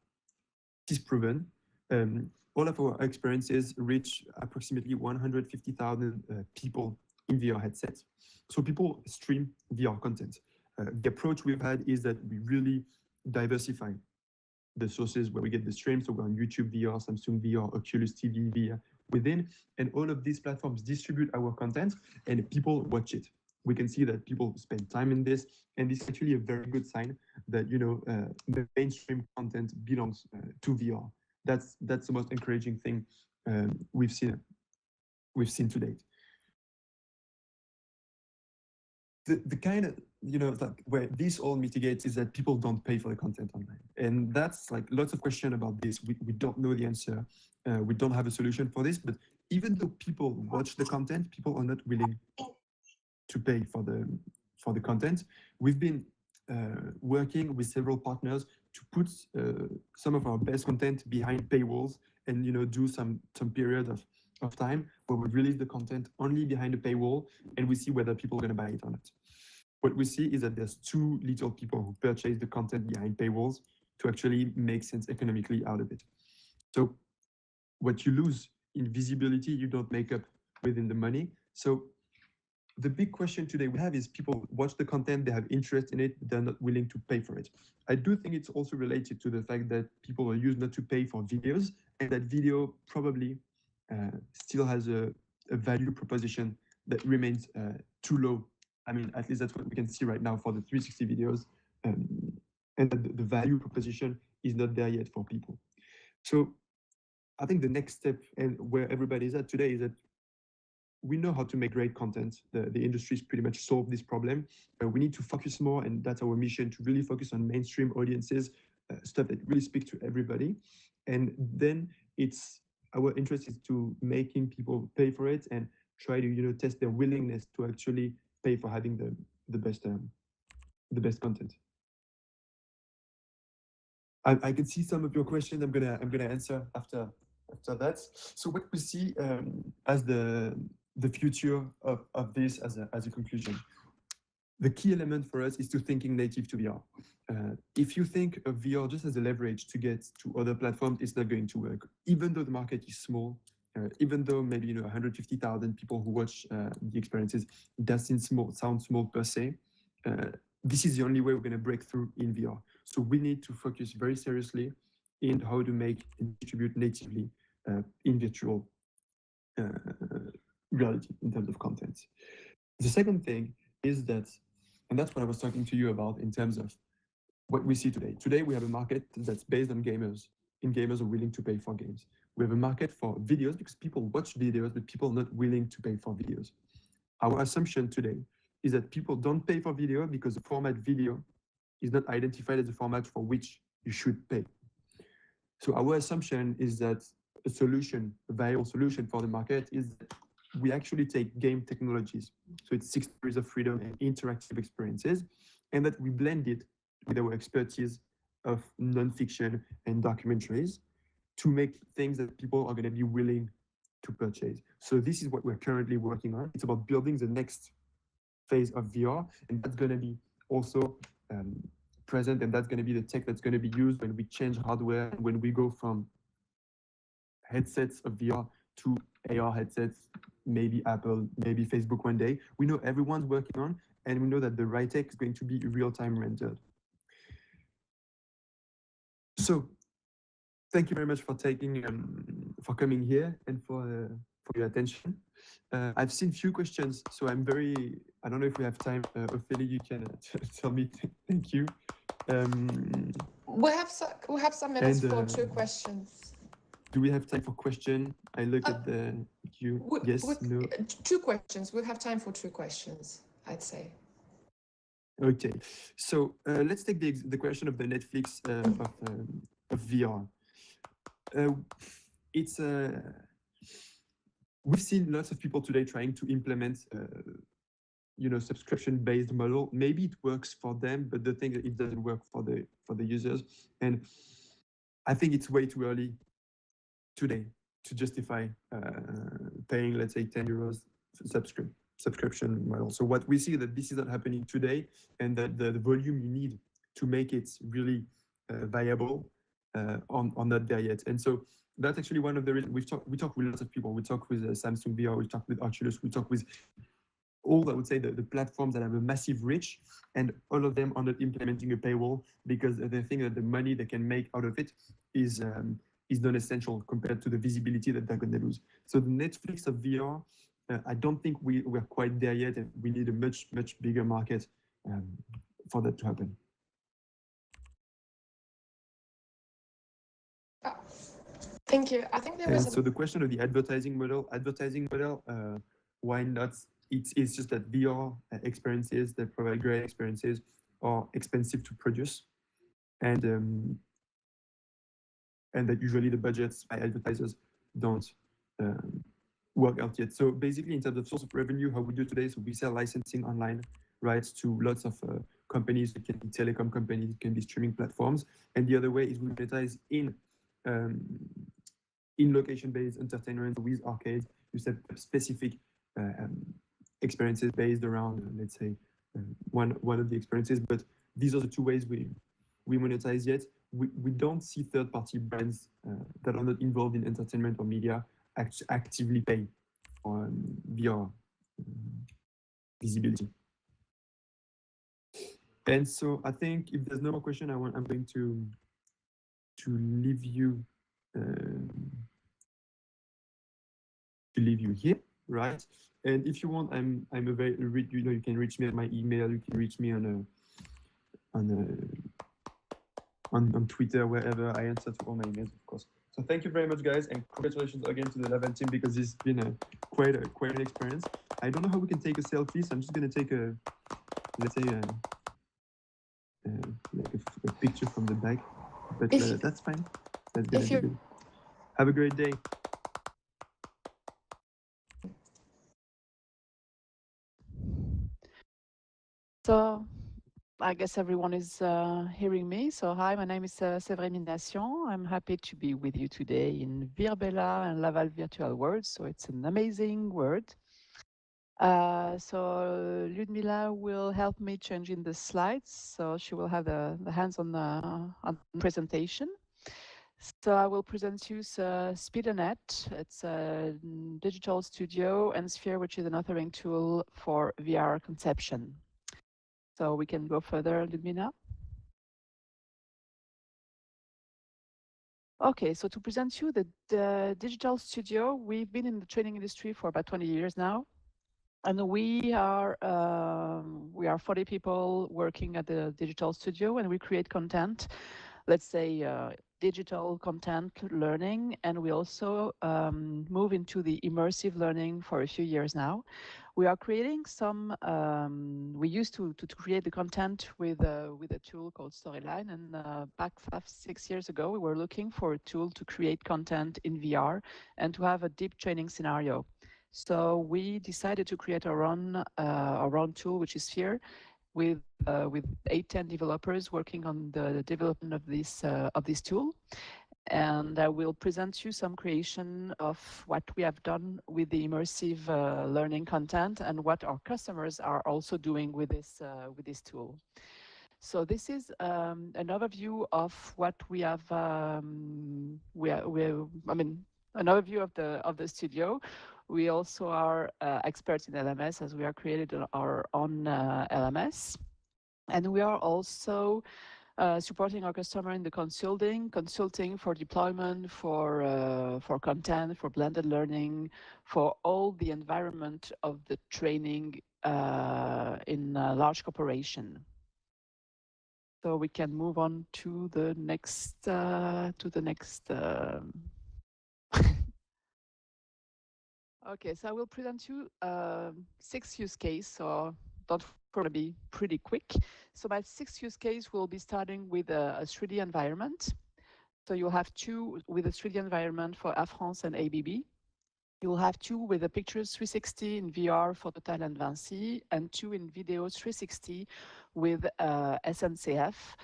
It is proven. Um, all of our experiences reach approximately one hundred fifty thousand uh, people in V R headsets. So people stream V R content. Uh, the approach we've had is that we really diversify the sources where we get the stream. So we're on YouTube V R, Samsung V R, Oculus T V V R within, and all of these platforms distribute our content and people watch it. We can see that people spend time in this, and this is actually a very good sign that, you know, uh, the mainstream content belongs uh, to V R. That's that's the most encouraging thing um, we've seen we've seen to date. The, the kind of, you know, like where this all mitigates is that people don't pay for the content online. And that's like lots of questions about this. We, we don't know the answer. Uh, we don't have a solution for this, but even though people watch the content, people are not willing to pay for the, for the content. We've been uh, working with several partners to put uh, some of our best content behind paywalls and, you know, do some, some period of, of time where we release the content only behind a paywall, and we see whether people are going to buy it or not. What we see is that there's too little people who purchase the content behind paywalls to actually make sense economically out of it. So what you lose in visibility, you don't make up within the money. So the big question today we have is people watch the content, they have interest in it, they're not willing to pay for it. I do think it's also related to the fact that people are used not to pay for videos, and that video probably Uh, still has a, a value proposition that remains uh, too low. I mean, at least that's what we can see right now for the three sixty videos, um, and the, the value proposition is not there yet for people. So I think the next step, and where everybody's at today, is that we know how to make great content. The, the industry's pretty much solved this problem. Uh, we need to focus more, and that's our mission, to really focus on mainstream audiences, uh, stuff that really speaks to everybody. And then it's our interest is to making people pay for it and try to, you know, test their willingness to actually pay for having the the best um, the best content. I, I can see some of your questions. I'm gonna I'm gonna answer after after that. So what we see um, as the the future of of this as a as a conclusion. The key element for us is to thinking native to V R. Uh, if you think of V R just as a leverage to get to other platforms, it's not going to work. Even though the market is small, uh, even though maybe, you know, one hundred fifty thousand people who watch uh, the experiences doesn't small, sound small per se, uh, this is the only way we're going to break through in V R. So we need to focus very seriously in how to make and distribute natively uh, in virtual uh, reality in terms of content. The second thing is that, and that's what I was talking to you about in terms of what we see today. Today, we have a market that's based on gamers, and gamers are willing to pay for games. We have a market for videos because people watch videos, but people are not willing to pay for videos. Our assumption today is that people don't pay for video because the format video is not identified as the format for which you should pay. So our assumption is that a solution, a viable solution for the market is that we actually take game technologies, so it's six degrees of freedom and interactive experiences, and that we blend it with our expertise of nonfiction and documentaries to make things that people are going to be willing to purchase. So this is what we're currently working on. It's about building the next phase of V R, and that's going to be also um, present, and that's going to be the tech that's going to be used when we change hardware, when we go from headsets of V R to A R headsets, maybe Apple, maybe Facebook one day. We know everyone's working on, and we know that the right tech is going to be real-time rendered. So, thank you very much for taking, um, for coming here and for, uh, for your attention. Uh, I've seen few questions, so I'm very, I don't know if we have time. Uh, Ophelia, you can uh, tell me. Thank you. Um, we have so, we have some minutes and, uh, for two questions. Do we have time for question? I look uh, at the queue. We, yes, we, no. Two questions. We'll have time for two questions, I'd say. Okay. So uh, let's take the the question of the Netflix uh, of, um, of V R. Uh, it's a. Uh, We've seen lots of people today trying to implement, uh, you know, subscription-based model. Maybe it works for them, but the thing is it doesn't work for the for the users. And I think it's way too early today to justify uh, paying, let's say, ten euros subscri subscription model. So what we see that this is not happening today, and that the, the volume you need to make it really uh, viable uh, on on not there yet. And so. That's actually one of the reasons we've talked. We talk with lots of people. We talk with uh, Samsung V R. We talk with Oculus. We talk with all, I would say, the, the platforms that have a massive reach, and all of them are not implementing a paywall because they think that the money they can make out of it is um, is non-essential compared to the visibility that they're going to lose. So the Netflix of V R, uh, I don't think we we're quite there yet, and we need a much much bigger market um, for that to happen. Thank you. I think there was. So the question of the advertising model, advertising model, uh, why not? It's it's just that V R experiences that provide great experiences are expensive to produce, and um, and that usually the budgets by advertisers don't um, work out yet. So basically, in terms of source of revenue, how we do today, so we sell licensing online rights to lots of uh, companies. It can be telecom companies, it can be streaming platforms, and the other way is we monetize in. Um, in location-based entertainment with arcades, you set specific uh, um, experiences based around, let's say, uh, one one of the experiences. But these are the two ways we we monetize yet. We we don't see third-party brands uh, that are not involved in entertainment or media act actively pay for um, V R um, visibility. And so I think if there's no more question, I want I'm going to. To leave you, uh, to leave you here, right? And if you want, I'm I'm a very you know you can reach me at my email. You can reach me on a on a on, on Twitter, wherever. I answer to all my emails, of course. So thank you very much, guys, and congratulations again to the Laval team because it's been a quite a quite an experience. I don't know how we can take a selfie, so I'm just gonna take a let's say a, a, like a, a picture from the back. But uh, that's fine. That's gonna be good. Have a great day. So, I guess everyone is uh, hearing me. So, hi, my name is uh, Séverine Nation. I'm happy to be with you today in VirBELA and Laval Virtual World. So, it's an amazing world. Uh, so Ludmila will help me change in the slides, so she will have the, the hands on the, on the presentation. So I will present you uh, Speedonet. It's a digital studio, and Sphere, which is an authoring tool for V R conception. So we can go further, Ludmila. Okay, so to present you the, the digital studio, we've been in the training industry for about twenty years now. And we are um, we are forty people working at the digital studio, and we create content, let's say uh, digital content learning, and we also um, move into the immersive learning for a few years now. We are creating some. Um, we used to, to to create the content with uh, with a tool called Storyline, and uh, back five, six years ago, we were looking for a tool to create content in V R and to have a deep training scenario. So we decided to create our own uh, our own tool, which is Sphere, with uh, with eight ten developers working on the development of this uh, of this tool, and I will present you some creation of what we have done with the immersive uh, learning content and what our customers are also doing with this, uh, with this tool. So this is um, an overview of what we have, um, we are, we are, I mean, an overview of the, of the studio. We also are uh, experts in L M S, as we are created our own uh, L M S. And we are also uh, supporting our customer in the consulting, consulting for deployment, for, uh, for content, for blended learning, for all the environment of the training uh, in a large corporation. So we can move on to the next, uh, to the next. Uh... Okay, so I will present you uh, six use cases, so that's going to be pretty quick. So my sixth use case will be starting with a, a three D environment. So you'll have two with a three D environment for Air France and A B B. You'll have two with a Pictures three sixty in V R for Total and Vinci, and two in Video three sixty with uh, S N C F.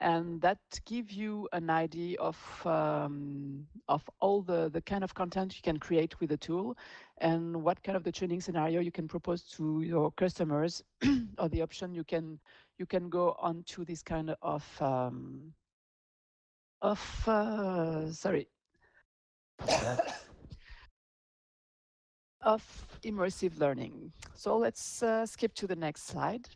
And that gives you an idea of, um, of all the, the kind of content you can create with the tool and what kind of the training scenario you can propose to your customers or the option you can, you can go on to this kind of, um, of uh, sorry. of immersive learning. So let's uh, skip to the next slide.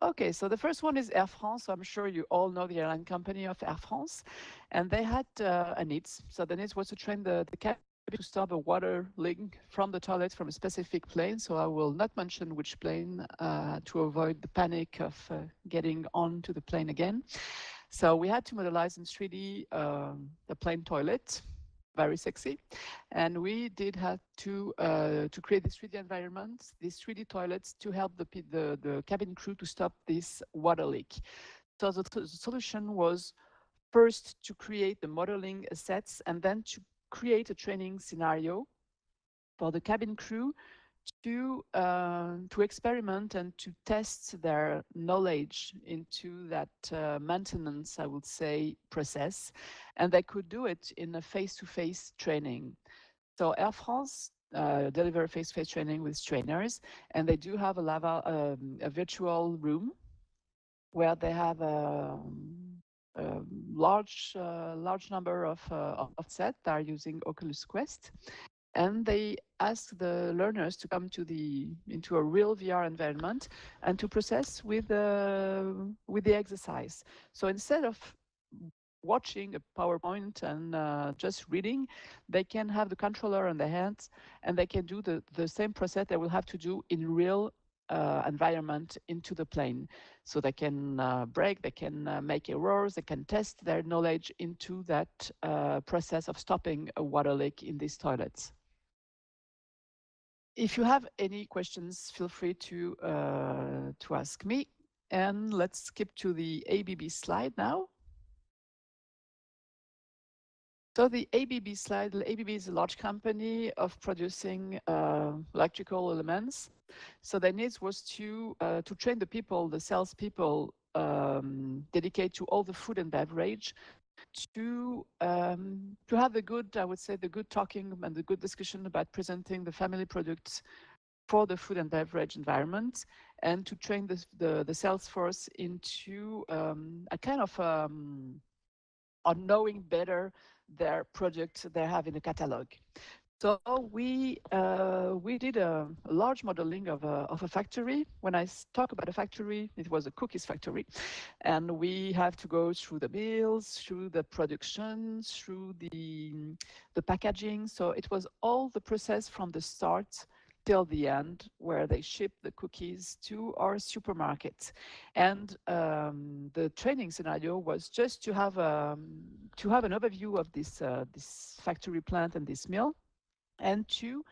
Okay, so the first one is Air France. So I'm sure you all know the airline company of Air France, and they had uh, a need. So the need was to train the, the cabin to stop a water leak from the toilet from a specific plane. So I will not mention which plane uh, to avoid the panic of uh, getting onto the plane again. So we had to modelize in three D uh, the plane toilet. Very sexy, and we did have to uh, to create this three D environment, these three D toilets, to help the, the the cabin crew to stop this water leak. So the, the solution was first to create the modeling assets and then to create a training scenario for the cabin crew to uh, to experiment and to test their knowledge into that uh, maintenance, I would say, process, and they could do it in a face-to-face training. So Air France uh, deliver face-to-face training with trainers, and they do have a Laval um, a virtual room where they have a, a large uh, large number of uh, of set that are using Oculus Quest. And they ask the learners to come to the into a real V R environment and to process with uh, with the exercise. So instead of watching a PowerPoint and uh, just reading, they can have the controller on their hands and they can do the, the same process they will have to do in real uh, environment into the plane. So they can uh, break, they can uh, make errors, they can test their knowledge into that uh, process of stopping a water leak in these toilets. If you have any questions, feel free to uh, to ask me. And let's skip to the A B B slide now. So the A B B slide, A B B is a large company of producing uh, electrical elements. So their needs was to uh, to train the people, the salespeople, um, dedicated to all the food and beverage, to um, to have the good, I would say, the good talking and the good discussion about presenting the family products for the food and beverage environment, and to train the the, the sales force into um, a kind of um, on knowing better their product they have in the catalog. So we uh, we did a large modeling of a, of a factory. When I talk about a factory, it was a cookies factory. And we have to go through the mills, through the production, through the, the packaging. So it was all the process from the start till the end, where they ship the cookies to our supermarket. And um, the training scenario was just to have, um, to have an overview of this, uh, this factory plant and this mill, and to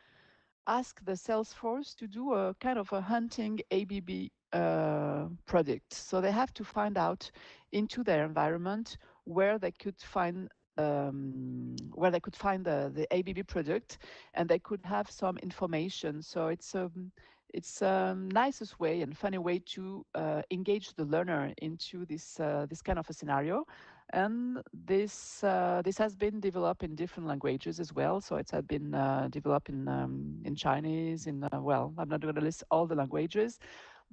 ask the sales force to do a kind of a hunting A B B uh, project. So they have to find out into their environment where they could find um, where they could find the, the A B B product, and they could have some information. So it's a um, it's a nicest way and funny way to uh, engage the learner into this uh, this kind of a scenario. And this uh, this has been developed in different languages as well. So it has been uh, developed in um, in Chinese, in uh, well, I'm not going to list all the languages,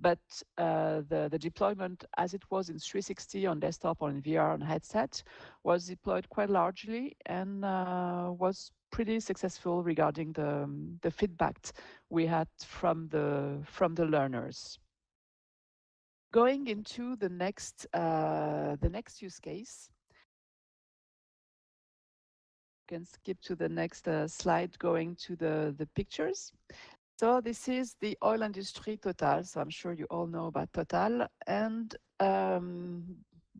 but uh, the the deployment as it was in three sixty on desktop or in V R on headset was deployed quite largely and uh, was pretty successful regarding the um, the feedback we had from the from the learners. Going into the next uh, the next use case, you can skip to the next uh, slide. Going to the the pictures. So this is the oil industry Total. So I'm sure you all know about Total, and um,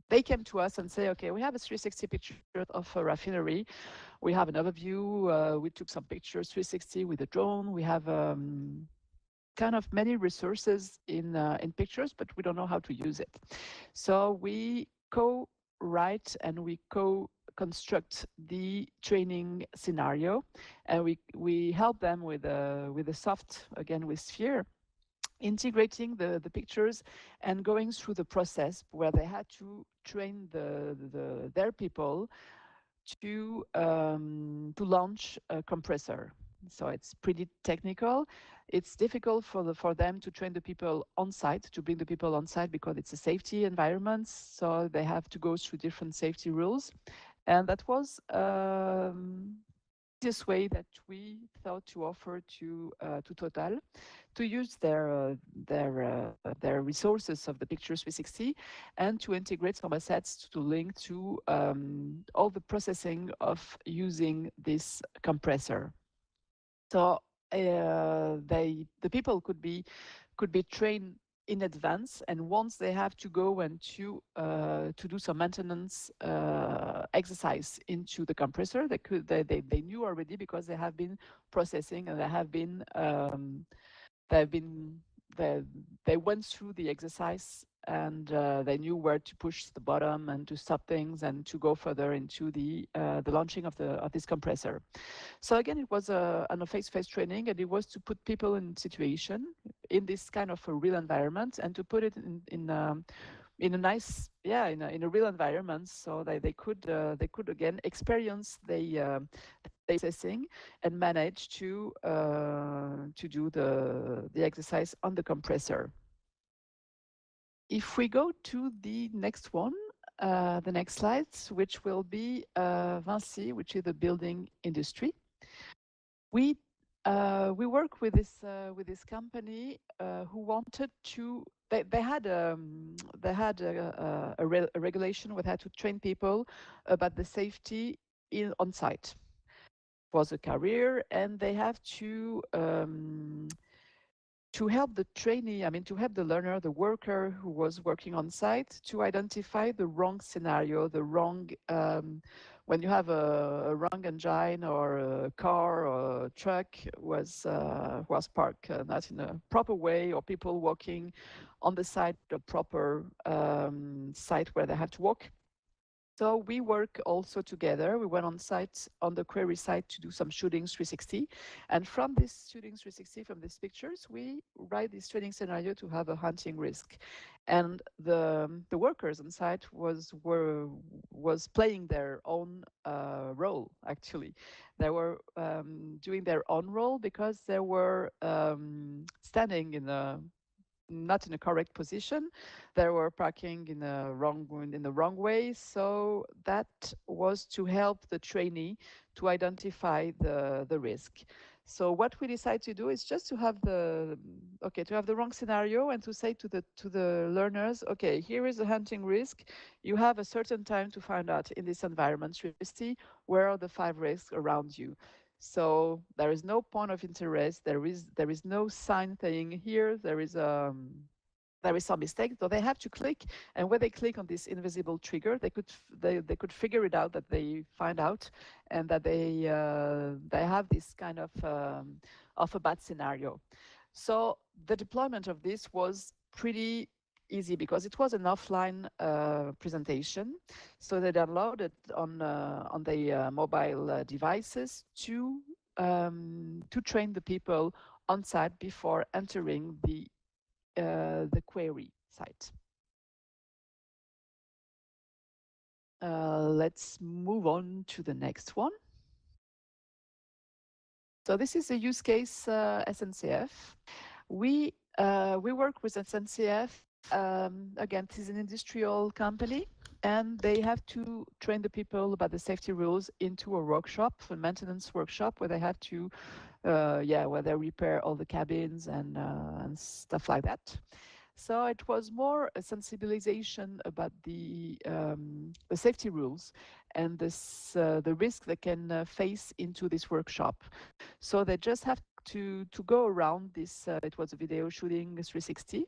they came to us and say, okay, we have a three sixty picture of a refinery. We have an overview. Uh, we took some pictures three sixty with a drone. We have Um, kind of many resources in uh, in pictures, but we don't know how to use it. So we co-write and we co-construct the training scenario, and we we help them with uh, with a soft, again with Sphere, integrating the the pictures and going through the process where they had to train the the their people to um, to launch a compressor. So it's pretty technical. It's difficult for the, for them to train the people on site, to bring the people on site, because it's a safety environment. So they have to go through different safety rules. And that was um, this way that we thought to offer to uh, to Total, to use their uh, their uh, their resources of the Picture three sixty, and to integrate some assets to link to um, all the processing of using this compressor. So uh, they, the people could be could be trained in advance, and once they have to go and to uh, to do some maintenance uh, exercise into the compressor, they could they, they they knew already, because they have been processing and they have been um, they've been they they went through the exercise, and uh, they knew where to push the bottom and to stop things and to go further into the uh, the launching of the of this compressor. So again, it was a an face-to-face training, and it was to put people in situation in this kind of a real environment, and to put it in in um, in a nice yeah in a, in a real environment, so that they could uh, they could again experience the uh, processing and manage to uh, to do the the exercise on the compressor. If we go to the next one, uh, the next slides, which will be uh, Vinci, which is the building industry. We uh, we work with this uh, with this company uh, who wanted to. They they had um, they had a, a, a, re a regulation where they had to train people about the safety in on site. It was a career, and they have to. Um, to help the trainee, I mean, to help the learner, the worker who was working on site, to identify the wrong scenario, the wrong, um, when you have a, a wrong engine or a car or a truck was, uh, was parked uh, not in a proper way, or people walking on the side, the proper um, site where they have to walk. So we work also together. We went on site, on the query site, to do some shootings three sixty. And from this shootings three sixty, from these pictures, we write this training scenario to have a hunting risk. And the, the workers on site was, were, was playing their own uh, role, actually. They were um, doing their own role, because they were um, standing in the not in a correct position. They were parking in the wrong in the wrong way. So that was to help the trainee to identify the the risk. So what we decide to do is just to have the okay to have the wrong scenario, and to say to the to the learners, okay, here is a hunting risk. You have a certain time to find out in this environment three sixty where are the five risks around you. So there is no point of interest. There is there is no sign saying here there is a there is some mistake. So they have to click, and when they click on this invisible trigger, they could they they could figure it out, that they find out, and that they uh, they have this kind of um, of a bad scenario. So the deployment of this was pretty easy, because it was an offline uh, presentation, so they downloaded on uh, on the uh, mobile uh, devices to um, to train the people on site before entering the uh, the query site. Uh, let's move on to the next one. So this is a use case uh, S N C F. We uh, we work with S N C F. Um, again, this is an industrial company, and they have to train the people about the safety rules into a workshop, a maintenance workshop, where they have to, uh, yeah, where they repair all the cabins and uh, and stuff like that. So it was more a sensibilization about the, um, the safety rules and this, uh, the risk they can uh, face into this workshop. So they just have to, to go around this. Uh, it was a video shooting three sixty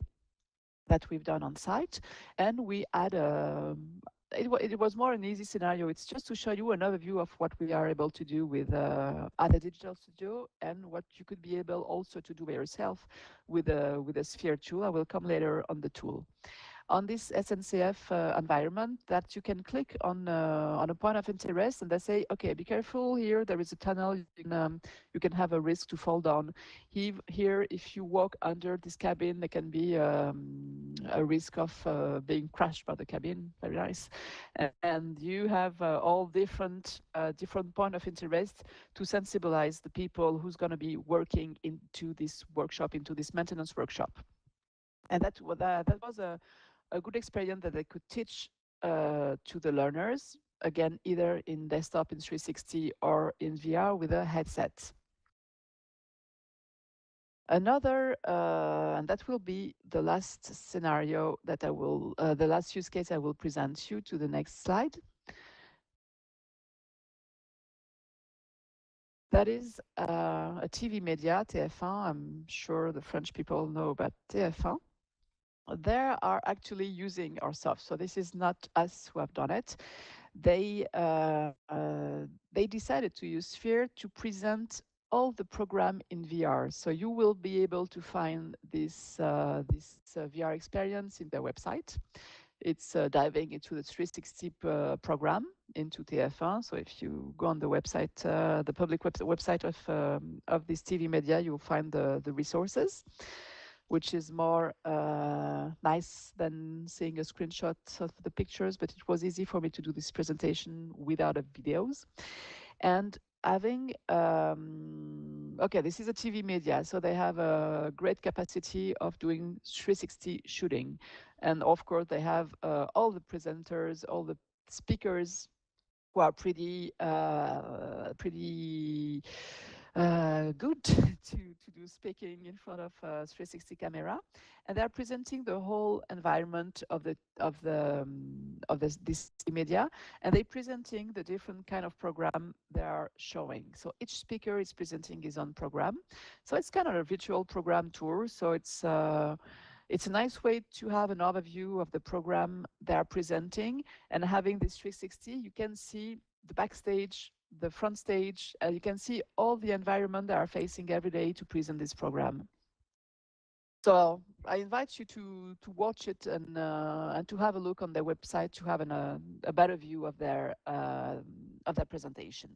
that we've done on site. And we had a, it, it was more an easy scenario. It's just to show you another view of what we are able to do with uh, other digital studio and what you could be able also to do by yourself with a, with a sphere tool. I will come later on the tool. On this S N C F uh, environment that you can click on uh, on a point of interest and they say, okay, be careful here, there is a tunnel, you can, um, you can have a risk to fall down. Here, if you walk under this cabin, there can be um, a risk of uh, being crushed by the cabin, very nice. And you have uh, all different, uh, different point of interest to sensibilize the people who's gonna be working into this workshop, into this maintenance workshop. And that, that was a, a good experience that they could teach uh, to the learners, again, either in desktop in three sixty or in V R with a headset. Another, uh, and that will be the last scenario that I will, uh, the last use case I will present you to the next slide. That is uh, a T V media, T F one. I'm sure the French people know about T F one. They are actually using our stuff, so this is not us who have done it. They uh, uh, they decided to use Sphere to present all the program in V R. So you will be able to find this uh, this uh, V R experience in their website. It's uh, diving into the three sixty uh, program into T F one. So if you go on the website, uh, the public web website of um, of this T V media, you'll find the the resources, which is more uh, nice than seeing a screenshot of the pictures, but it was easy for me to do this presentation without a videos. And having, um, okay, this is a T V media, so they have a great capacity of doing three sixty shooting. And of course, they have uh, all the presenters, all the speakers who are pretty, uh, pretty, Uh, good to, to do speaking in front of a three sixty camera, and they're presenting the whole environment of the of the um, of this, this media, and they're presenting the different kind of program they are showing. So each speaker is presenting his own program, so it's kind of a virtual program tour. So it's uh, it's a nice way to have an overview of the program they are presenting, and having this three sixty, you can see the backstage, the front stage, and uh, you can see all the environment they are facing every day to present this program. So I invite you to to watch it and uh, and to have a look on their website to have an, uh, a better view of their uh, of their presentation.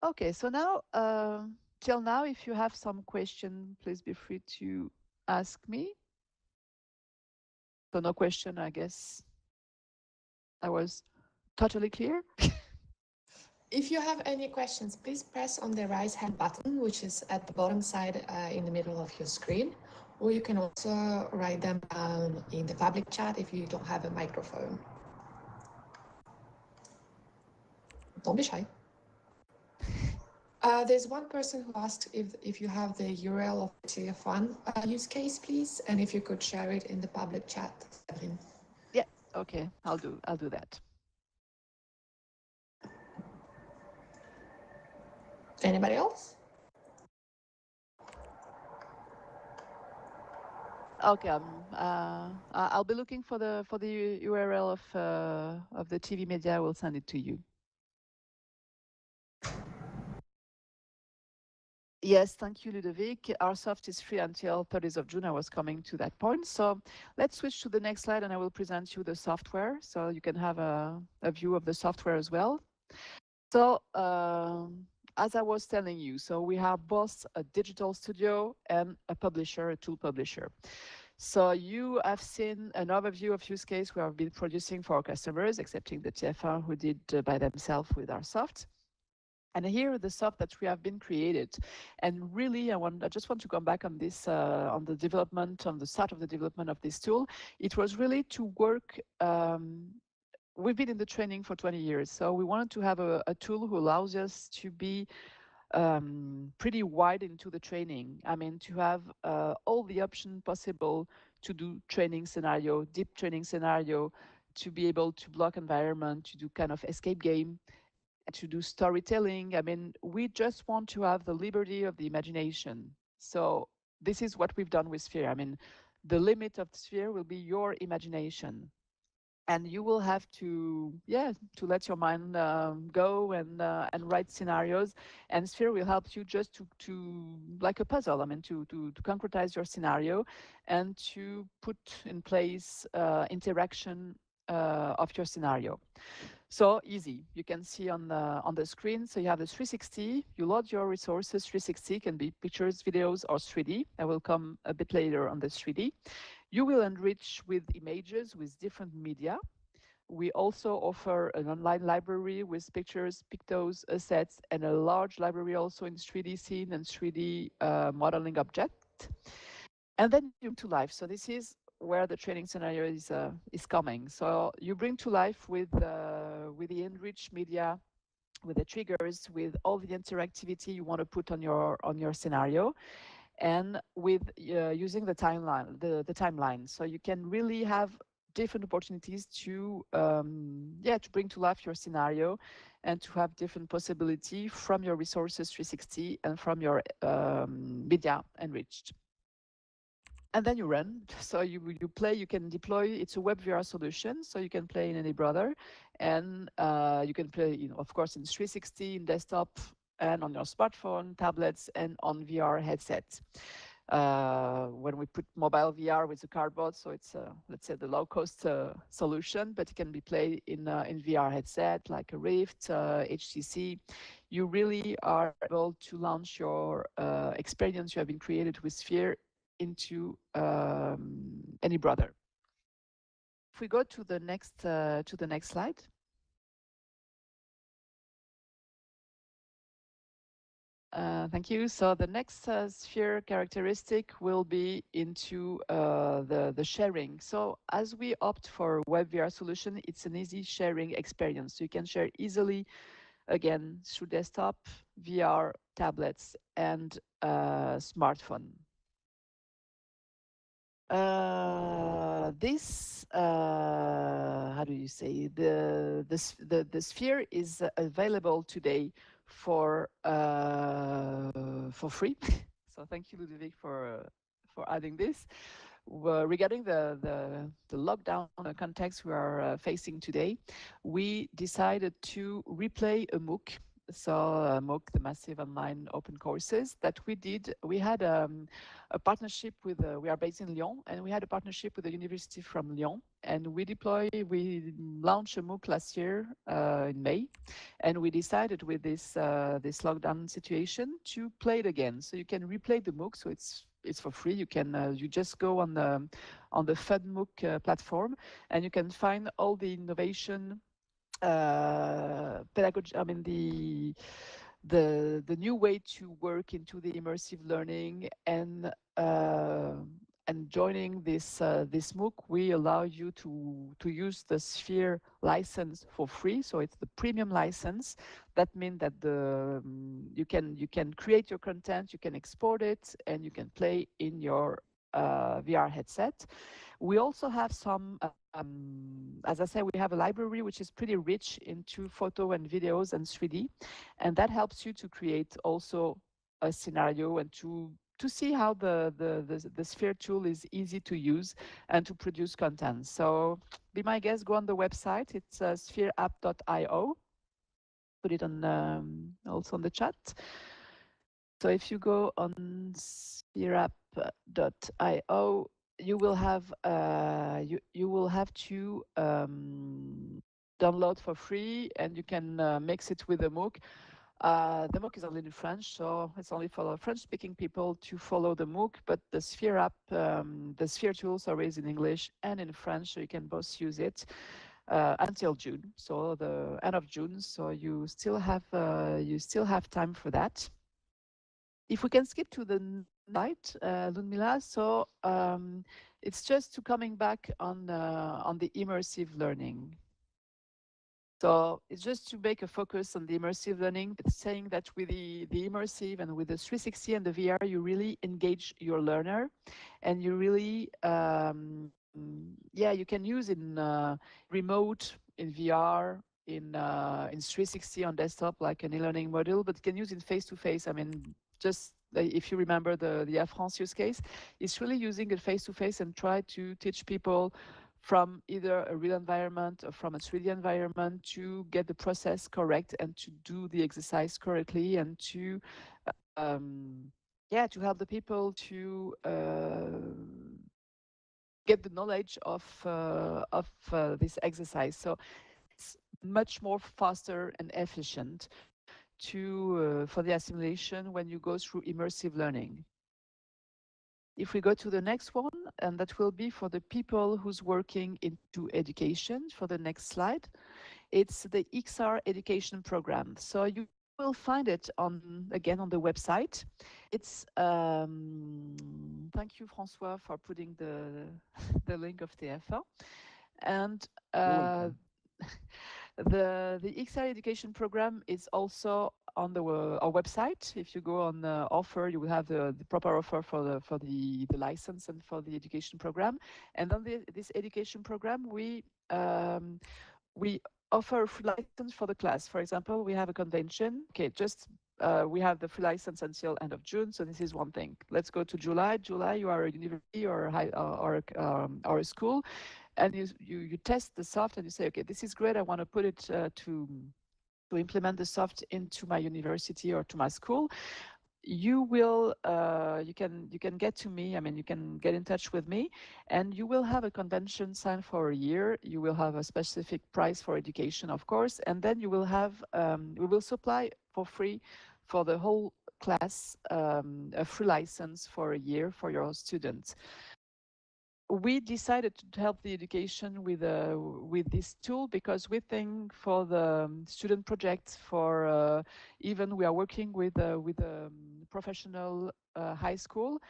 Okay, so now uh, till now, if you have some question, please be free to ask me. So no question, I guess. I was totally clear. If you have any questions, please press on the right hand button, which is at the bottom side uh, in the middle of your screen, or you can also write them down in the public chat if you don't have a microphone. Don't be shy. Uh, there's one person who asked if, if you have the U R L of the T F one uh, use case, please, and if you could share it in the public chat. Yeah, okay, I'll do, I'll do that. Anybody else? Okay, um, uh, I'll be looking for the for the U R L of uh, of the T V media. I will send it to you. Yes, thank you, Ludovic. Airsoft is free until thirtieth of June. I was coming to that point. So let's switch to the next slide, and I will present you the software, so you can have a, a view of the software as well. So. Um, as I was telling you. So we have both a digital studio and a publisher, a tool publisher. So you have seen an overview of use case we have been producing for our customers, excepting the T F one who did uh, by themselves with our soft. And here are the soft that we have been created. And really, I want I just want to come back on this, uh, on the development, on the start of the development of this tool. It was really to work, um, we've been in the training for twenty years. So we wanted to have a, a tool who allows us to be um, pretty wide into the training. I mean, to have uh, all the options possible to do training scenario, deep training scenario, to be able to block environment, to do kind of escape game, to do storytelling. I mean, we just want to have the liberty of the imagination. So this is what we've done with Sphere. I mean, the limit of the Sphere will be your imagination. And you will have to, yeah, to let your mind um, go and uh, and write scenarios. And Sphere will help you just to, to like a puzzle, I mean, to, to, to concretize your scenario and to put in place uh, interaction uh, of your scenario. So easy, you can see on the, on the screen. So you have the three sixty, you load your resources. Three sixty can be pictures, videos, or three D. I will come a bit later on the three D. You will enrich with images, with different media. We also offer an online library with pictures, pictos, assets, and a large library also in three D scene and three D uh, modeling object. And then you bring to life. So this is where the training scenario is, uh, is coming. So you bring to life with, uh, with the enriched media, with the triggers, with all the interactivity you want to put on your, on your scenario, and with uh, using the timeline, the, the timeline. So you can really have different opportunities to, um, yeah, to bring to life your scenario and to have different possibility from your resources three sixty and from your um, media enriched. And then you run, so you, you play, you can deploy. It's a web V R solution, so you can play in any browser. And uh, you can play, you know, of course, in three sixty, in desktop, and on your smartphone, tablets, and on V R headsets. Uh, when we put mobile V R with the cardboard, so it's, uh, let's say, the low-cost uh, solution, but it can be played in, uh, in V R headset, like a Rift, uh, H T C. You really are able to launch your uh, experience you have been created with Sphere into um, any browser. If we go to the next uh, to the next slide. Uh, thank you. So the next uh, Sphere characteristic will be into uh, the the sharing. So as we opt for web V R solution, it's an easy sharing experience. So you can share easily, again, through desktop, V R, tablets, and uh, smartphone. Uh, this, uh, how do you say, the, the, the, the Sphere is available today for, uh, for free. So thank you, Ludovic, for, for adding this. Well, regarding the, the, the lockdown context we are uh, facing today, we decided to replay a MOOC. So uh, MOOC, the massive online open courses that we did. We had um, a partnership with, uh, we are based in Lyon, and we had a partnership with the university from Lyon. And we deploy, we launched a MOOC last year uh, in May. And we decided with this, uh, this lockdown situation to play it again. So you can replay the MOOC, so it's it's for free. You can uh, you just go on the, on the Fun MOOC uh, platform, and you can find all the innovation Uh, pedagogy, I mean, the, the, the new way to work into the immersive learning, and, uh, and joining this, uh, this MOOC, we allow you to, to use the Sphere license for free. So it's the premium license. That means that the, um, you can, you can create your content, you can export it, and you can play in your Uh, V R headset. We also have some, uh, um, as I said, we have a library which is pretty rich into photo and videos and three D, and that helps you to create also a scenario and to to see how the the the, the Sphere tool is easy to use and to produce content. So be my guest, go on the website. It's uh, sphere app dot i o. Put it on um, also on the chat. So if you go on sphere app dot i o, you will have uh, you you will have to um, download for free, and you can uh, mix it with a MOOC. Uh, the MOOC is only in French, so it's only for French-speaking people to follow the MOOC, but the Sphere app, um, the Sphere tools are raised in English and in French, so you can both use it uh, until June, so the end of June, so you still have, uh, you still have time for that. If we can skip to the night, uh, Ludmila, so um, it's just to coming back on, uh, on the immersive learning. So it's just to make a focus on the immersive learning, saying that with the, the immersive and with the three sixty and the V R, you really engage your learner and you really, um, yeah, you can use in uh, remote, in V R, in, uh, in three sixty on desktop, like an e-learning module, but you can use in face-to-face. I mean, just if you remember the, the Air France use case, it's really using it face-to-face and try to teach people from either a real environment or from a three D environment to get the process correct and to do the exercise correctly and to, um, yeah, to help the people to uh, get the knowledge of, uh, of uh, this exercise. So it's much more faster and efficient to, uh, for the assimilation when you go through immersive learning. If we go to the next one, and that will be for the people who's working into education, for the next slide, it's the X R education program. So you will find it on, again, on the website. It's, um, thank you, François, for putting the, the link of T F one. And uh, the, the X R education program is also on the uh, our website. If you go on uh, offer, you will have the, the proper offer for the for the, the license and for the education program. And on the, this education program, we um, we offer a free license for the class. For example, we have a convention. Okay, just uh, we have the free license until end of June. So this is one thing. Let's go to July. July, you are a university or a high, or or, um, or a school, and you, you you test the soft and you say, okay, this is great. I want to put it uh, to to implement the soft into my university or to my school. You will, uh, you can, you can get to me. I mean, you can get in touch with me, and you will have a convention signed for a year. You will have a specific price for education, of course, and then you will have, um, we will supply for free for the whole class um, a free license for a year for your students. We decided to help the education with uh, with this tool because we think for the student project, for uh, even we are working with uh, with a professional uh, high school,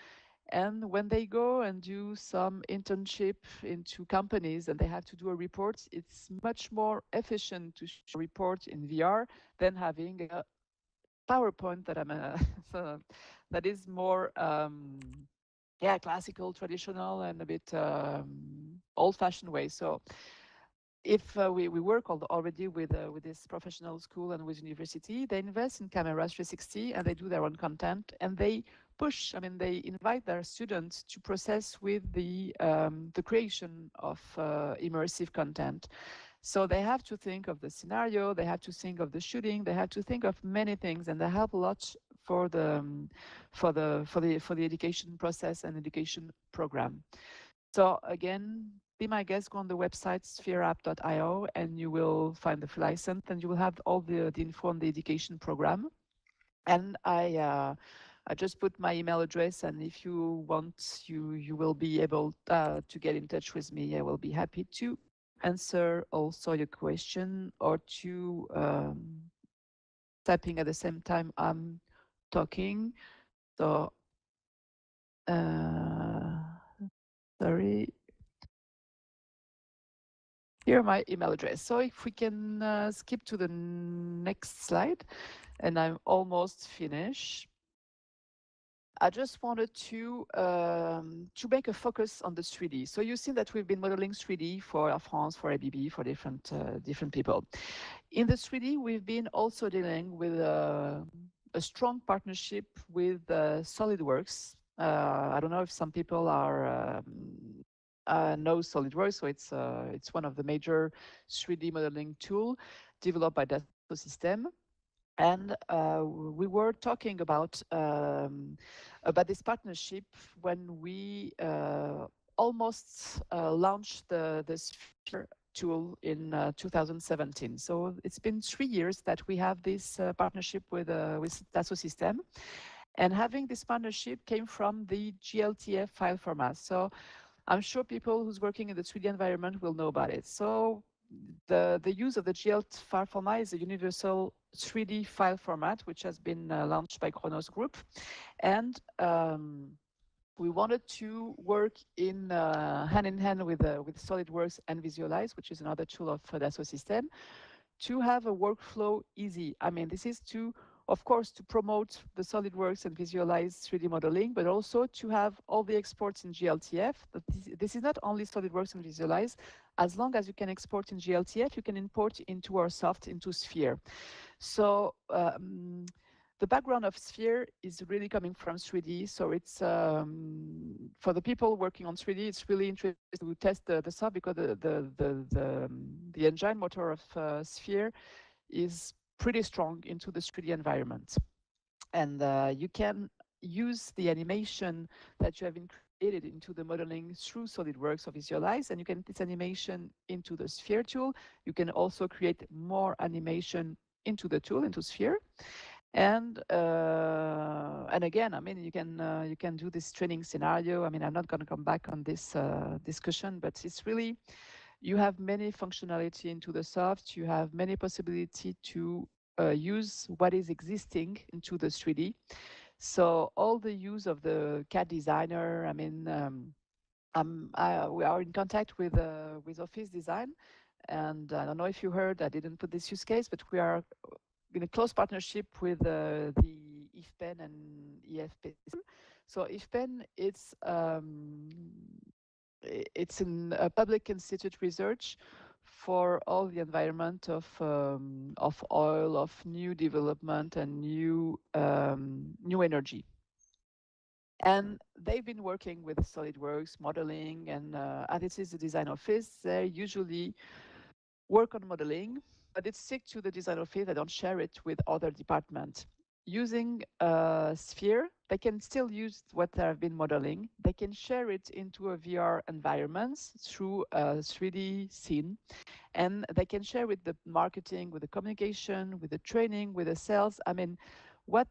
and when they go and do some internship into companies and they have to do a report, it's much more efficient to report in V R than having a PowerPoint that I'm a, that is more. Um, Yeah, classical, traditional, and a bit um, old-fashioned way. So, if uh, we we work already with uh, with this professional school and with university, they invest in cameras three sixty and they do their own content and they push. I mean, they invite their students to process with the um, the creation of uh, immersive content. So they have to think of the scenario, they have to think of the shooting, they have to think of many things, and they help a lot for the um, for the for the for the education process and education program. So again, be my guest. Go on the website sphere app dot i o and you will find the license, and you will have all the, the info on the education program. And I uh, I just put my email address, and if you want, you you will be able uh, to get in touch with me. I will be happy to answer also your question or to um, typing at the same time I'm talking. So uh, sorry, here my email address. So if we can uh, skip to the next slide, and I'm almost finished. I just wanted to um, to make a focus on the three D. So you see that we've been modeling three D for Air France, for A B B, for different uh, different people. In the three D, we've been also dealing with uh, a strong partnership with uh, SolidWorks. Uh, I don't know if some people are um, uh, know SolidWorks, so it's uh, it's one of the major three D modeling tool developed by Dassault Systèmes. And uh, we were talking about um, about this partnership when we uh, almost uh, launched the the Sphere tool in uh, two thousand seventeen. So it's been three years that we have this uh, partnership with, uh, with Dassault Systèmes. And having this partnership came from the G L T F file format. So I'm sure people who's working in the three D environment will know about it. So the, the use of the G L T F file format is a universal three D file format, which has been uh, launched by Kronos Group. And um, we wanted to work in uh, hand in hand with, uh, with SolidWorks and Visualize, which is another tool of uh, Dassault Systèmes, to have a workflow easy. I mean, this is to, of course, to promote the SolidWorks and Visualize three D modeling, but also to have all the exports in G L T F. But this, this is not only SolidWorks and Visualize. As long as you can export in G L T F, you can import into our soft, into Sphere. So um, the background of Sphere is really coming from three D. So it's, um, for the people working on three D, it's really interesting to test the, the soft, because the, the, the, the, the engine motor of uh, Sphere is pretty strong into the three D environment. And uh, you can use the animation that you have created into the modeling through SolidWorks or Visualize, and you can put this animation into the Sphere tool. You can also create more animation into the tool, into Sphere. And uh, and again, I mean, you can uh, you can do this training scenario. I mean, I'm not going to come back on this uh, discussion, but it's really, you have many functionality into the soft. You have many possibility to uh, use what is existing into the three D. So all the use of the C A D designer. I mean, um, I'm, I, we are in contact with uh, with Office Design, and I don't know if you heard. I didn't put this use case, but we are in a close partnership with uh, the I F P E N and I F P A. So I F P E N, it's. Um, It's in a public institute research for all the environment of um, of oil, of new development and new um, new energy. And they've been working with SolidWorks modeling, and uh, this is the design office. They usually work on modeling, but it's stick to the design office. They don't share it with other departments. Using uh, Sphere, they can still use what they have been modeling. They can share it into a V R environment through a three D scene, and they can share with the marketing, with the communication, with the training, with the sales. I mean, what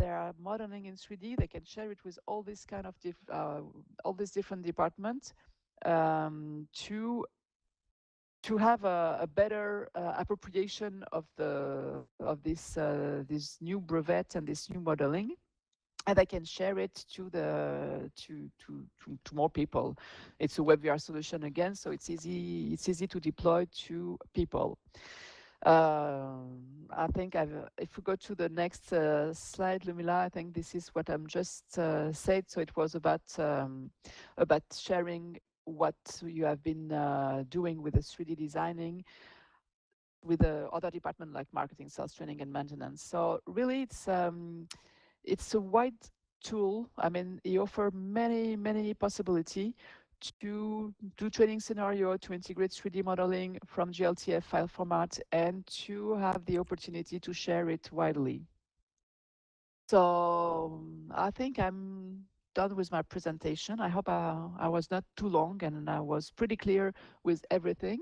they are modeling in three D, they can share it with all these kind of diff uh, all these different departments um, to to have a, a better uh, appropriation of the of this uh, this new brevet and this new modeling, and they can share it to the to, to to to more people. It's a web V R solution again, so it's easy it's easy to deploy to people. Uh, I think I've, if we go to the next uh, slide, Lumila, I think this is what I'm just uh, said. So it was about um, about sharing what you have been uh, doing with the three D designing with the other department like marketing, sales, training, and maintenance. So really, it's um, it's a wide tool. I mean, you offer many, many possibility to do training scenario, to integrate three D modeling from G L T F file format, and to have the opportunity to share it widely. So I think I'm done with my presentation. I hope I, I was not too long, and I was pretty clear with everything.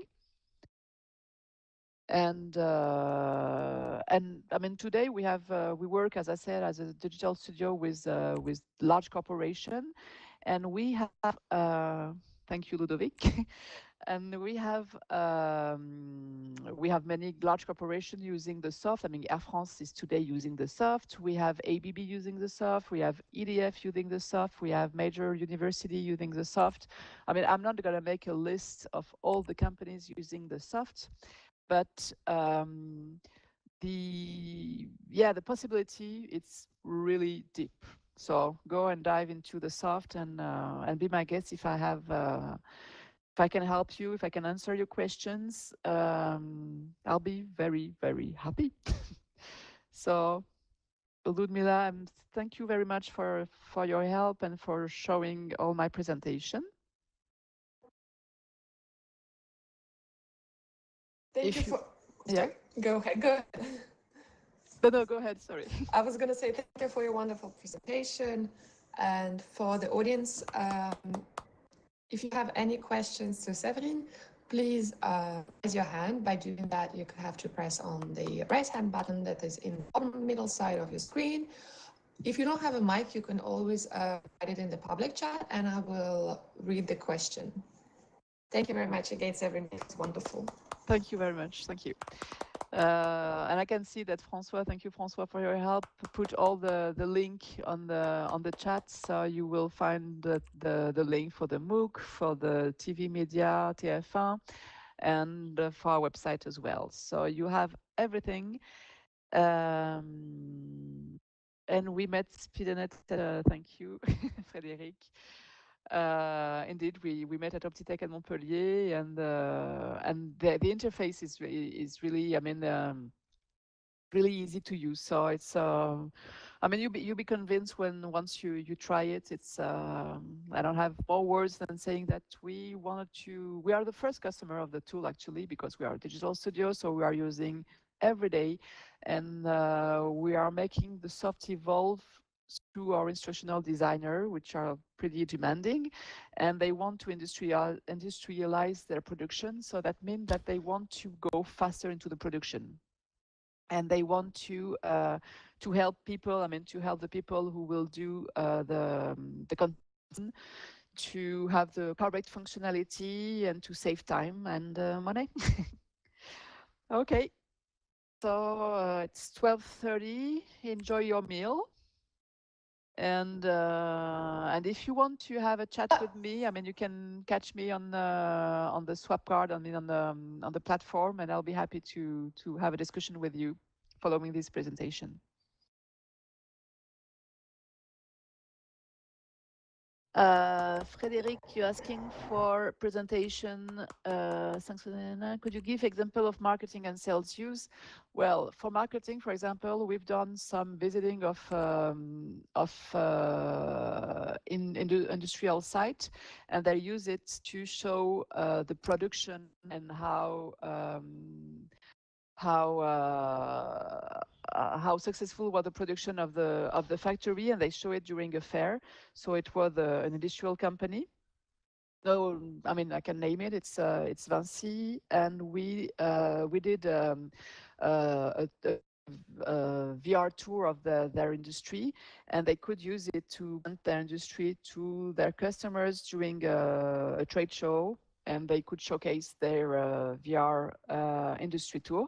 And uh, and I mean, today we have uh, we work, as I said, as a digital studio with uh, with large corporation, and we have uh, thank you, Ludovic, and we have um, we have many large corporations using the soft. I mean, Air France is today using the soft. We have A B B using the soft. We have E D F using the soft. We have major university using the soft. I mean, I'm not going to make a list of all the companies using the soft, but um, the yeah, the possibility, it's really deep. So go and dive into the soft, and uh, and be my guest if I have uh, if I can help you, if I can answer your questions. Um, I'll be very, very happy. So, Ludmila, um, thank you very much for for your help and for showing all my presentation. Thank if you for you, yeah. Go ahead. Go ahead. No, no, go ahead, sorry. I was going to say thank you for your wonderful presentation, and for the audience, um, if you have any questions to Séverine, please uh, raise your hand. By doing that, you have to press on the raise hand button that is in the bottom middle side of your screen. If you don't have a mic, you can always uh, write it in the public chat and I will read the question. Thank you very much again, Sabrina. It's wonderful. Thank you very much. Thank you. Uh, and I can see that François, thank you, François, for your help. Put all the, the link on the on the chat, so you will find the, the, the link for the MOOC, for the T V media, T F one, and for our website as well. So you have everything. Um, and we met Spidenet, uh, thank you, Frédéric. Uh, indeed, we, we met at Optitech at Montpellier, and uh, and the, the interface is re is really, I mean, um, really easy to use. So it's, um, I mean, you be, you be convinced when once you you try it. It's, um, I don't have more words than saying that we wanted to. We are the first customer of the tool actually, because we are a digital studio, so we are using every day, and uh, we are making the soft evolve through our instructional designer, which are pretty demanding, and they want to industrial, industrialize their production. So that means that they want to go faster into the production, and they want to uh, to help people. I mean, to help the people who will do uh, the um, the content to have the correct functionality and to save time and uh, money. Okay, so uh, it's twelve thirty. Enjoy your meal. And uh, and if you want to have a chat with me, I mean, you can catch me on uh, on the swap card, I mean, on the um, on the platform, and I'll be happy to to have a discussion with you following this presentation. Uh, Frédéric, you're asking for presentation. Uh, thanks for that. Could you give example of marketing and sales use? Well, for marketing, for example, we've done some visiting of um, of uh, in, in the industrial site, and they use it to show uh, the production and how um, how. Uh, Uh, how successful was the production of the of the factory, and they show it during a fair. So it was uh, an industrial company. No, I mean I can name it. It's uh, it's Vinci, and we uh, we did um, uh, a, a V R tour of the, their industry, and they could use it to present their industry to their customers during a, a trade show, and they could showcase their uh, V R uh, industry tour.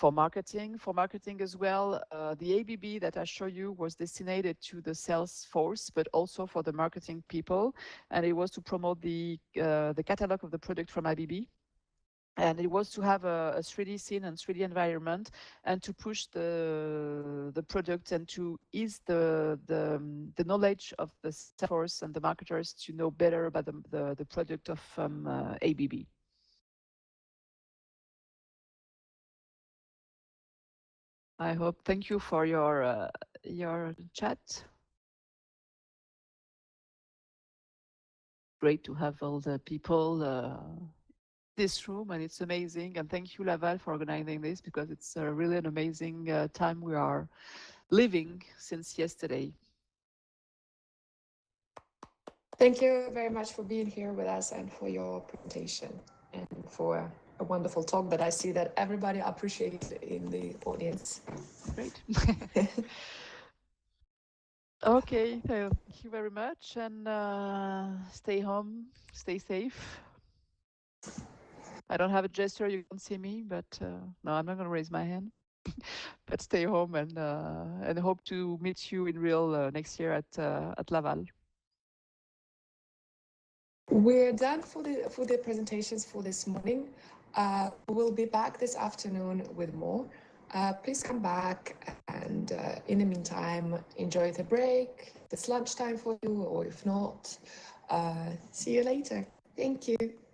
For marketing, for marketing as well, uh, the A B B that I show you was designated to the sales force, but also for the marketing people, and it was to promote the uh, the catalog of the product from A B B, and it was to have a, a three D scene and three D environment, and to push the the product and to ease the the, the knowledge of the sales force and the marketers to know better about the the, the product of um, uh, A B B. I hope. Thank you for your uh, your chat. Great to have all the people uh, this room, and it's amazing. And thank you, Laval, for organizing this, because it's uh, really an amazing uh, time we are living since yesterday. Thank you very much for being here with us and for your presentation and for a wonderful talk that I see that everybody appreciates in the audience. Great. Okay, thank you very much, and uh, stay home, stay safe. I don't have a gesture, you can see me, but uh, no, I'm not going to raise my hand. But stay home, and uh, and hope to meet you in real uh, next year at uh, at Laval. We're done for the for the presentations for this morning. Uh, we'll be back this afternoon with more. Uh, please come back, and uh, in the meantime, enjoy the break. It's lunchtime for you, or if not, uh, see you later. Thank you.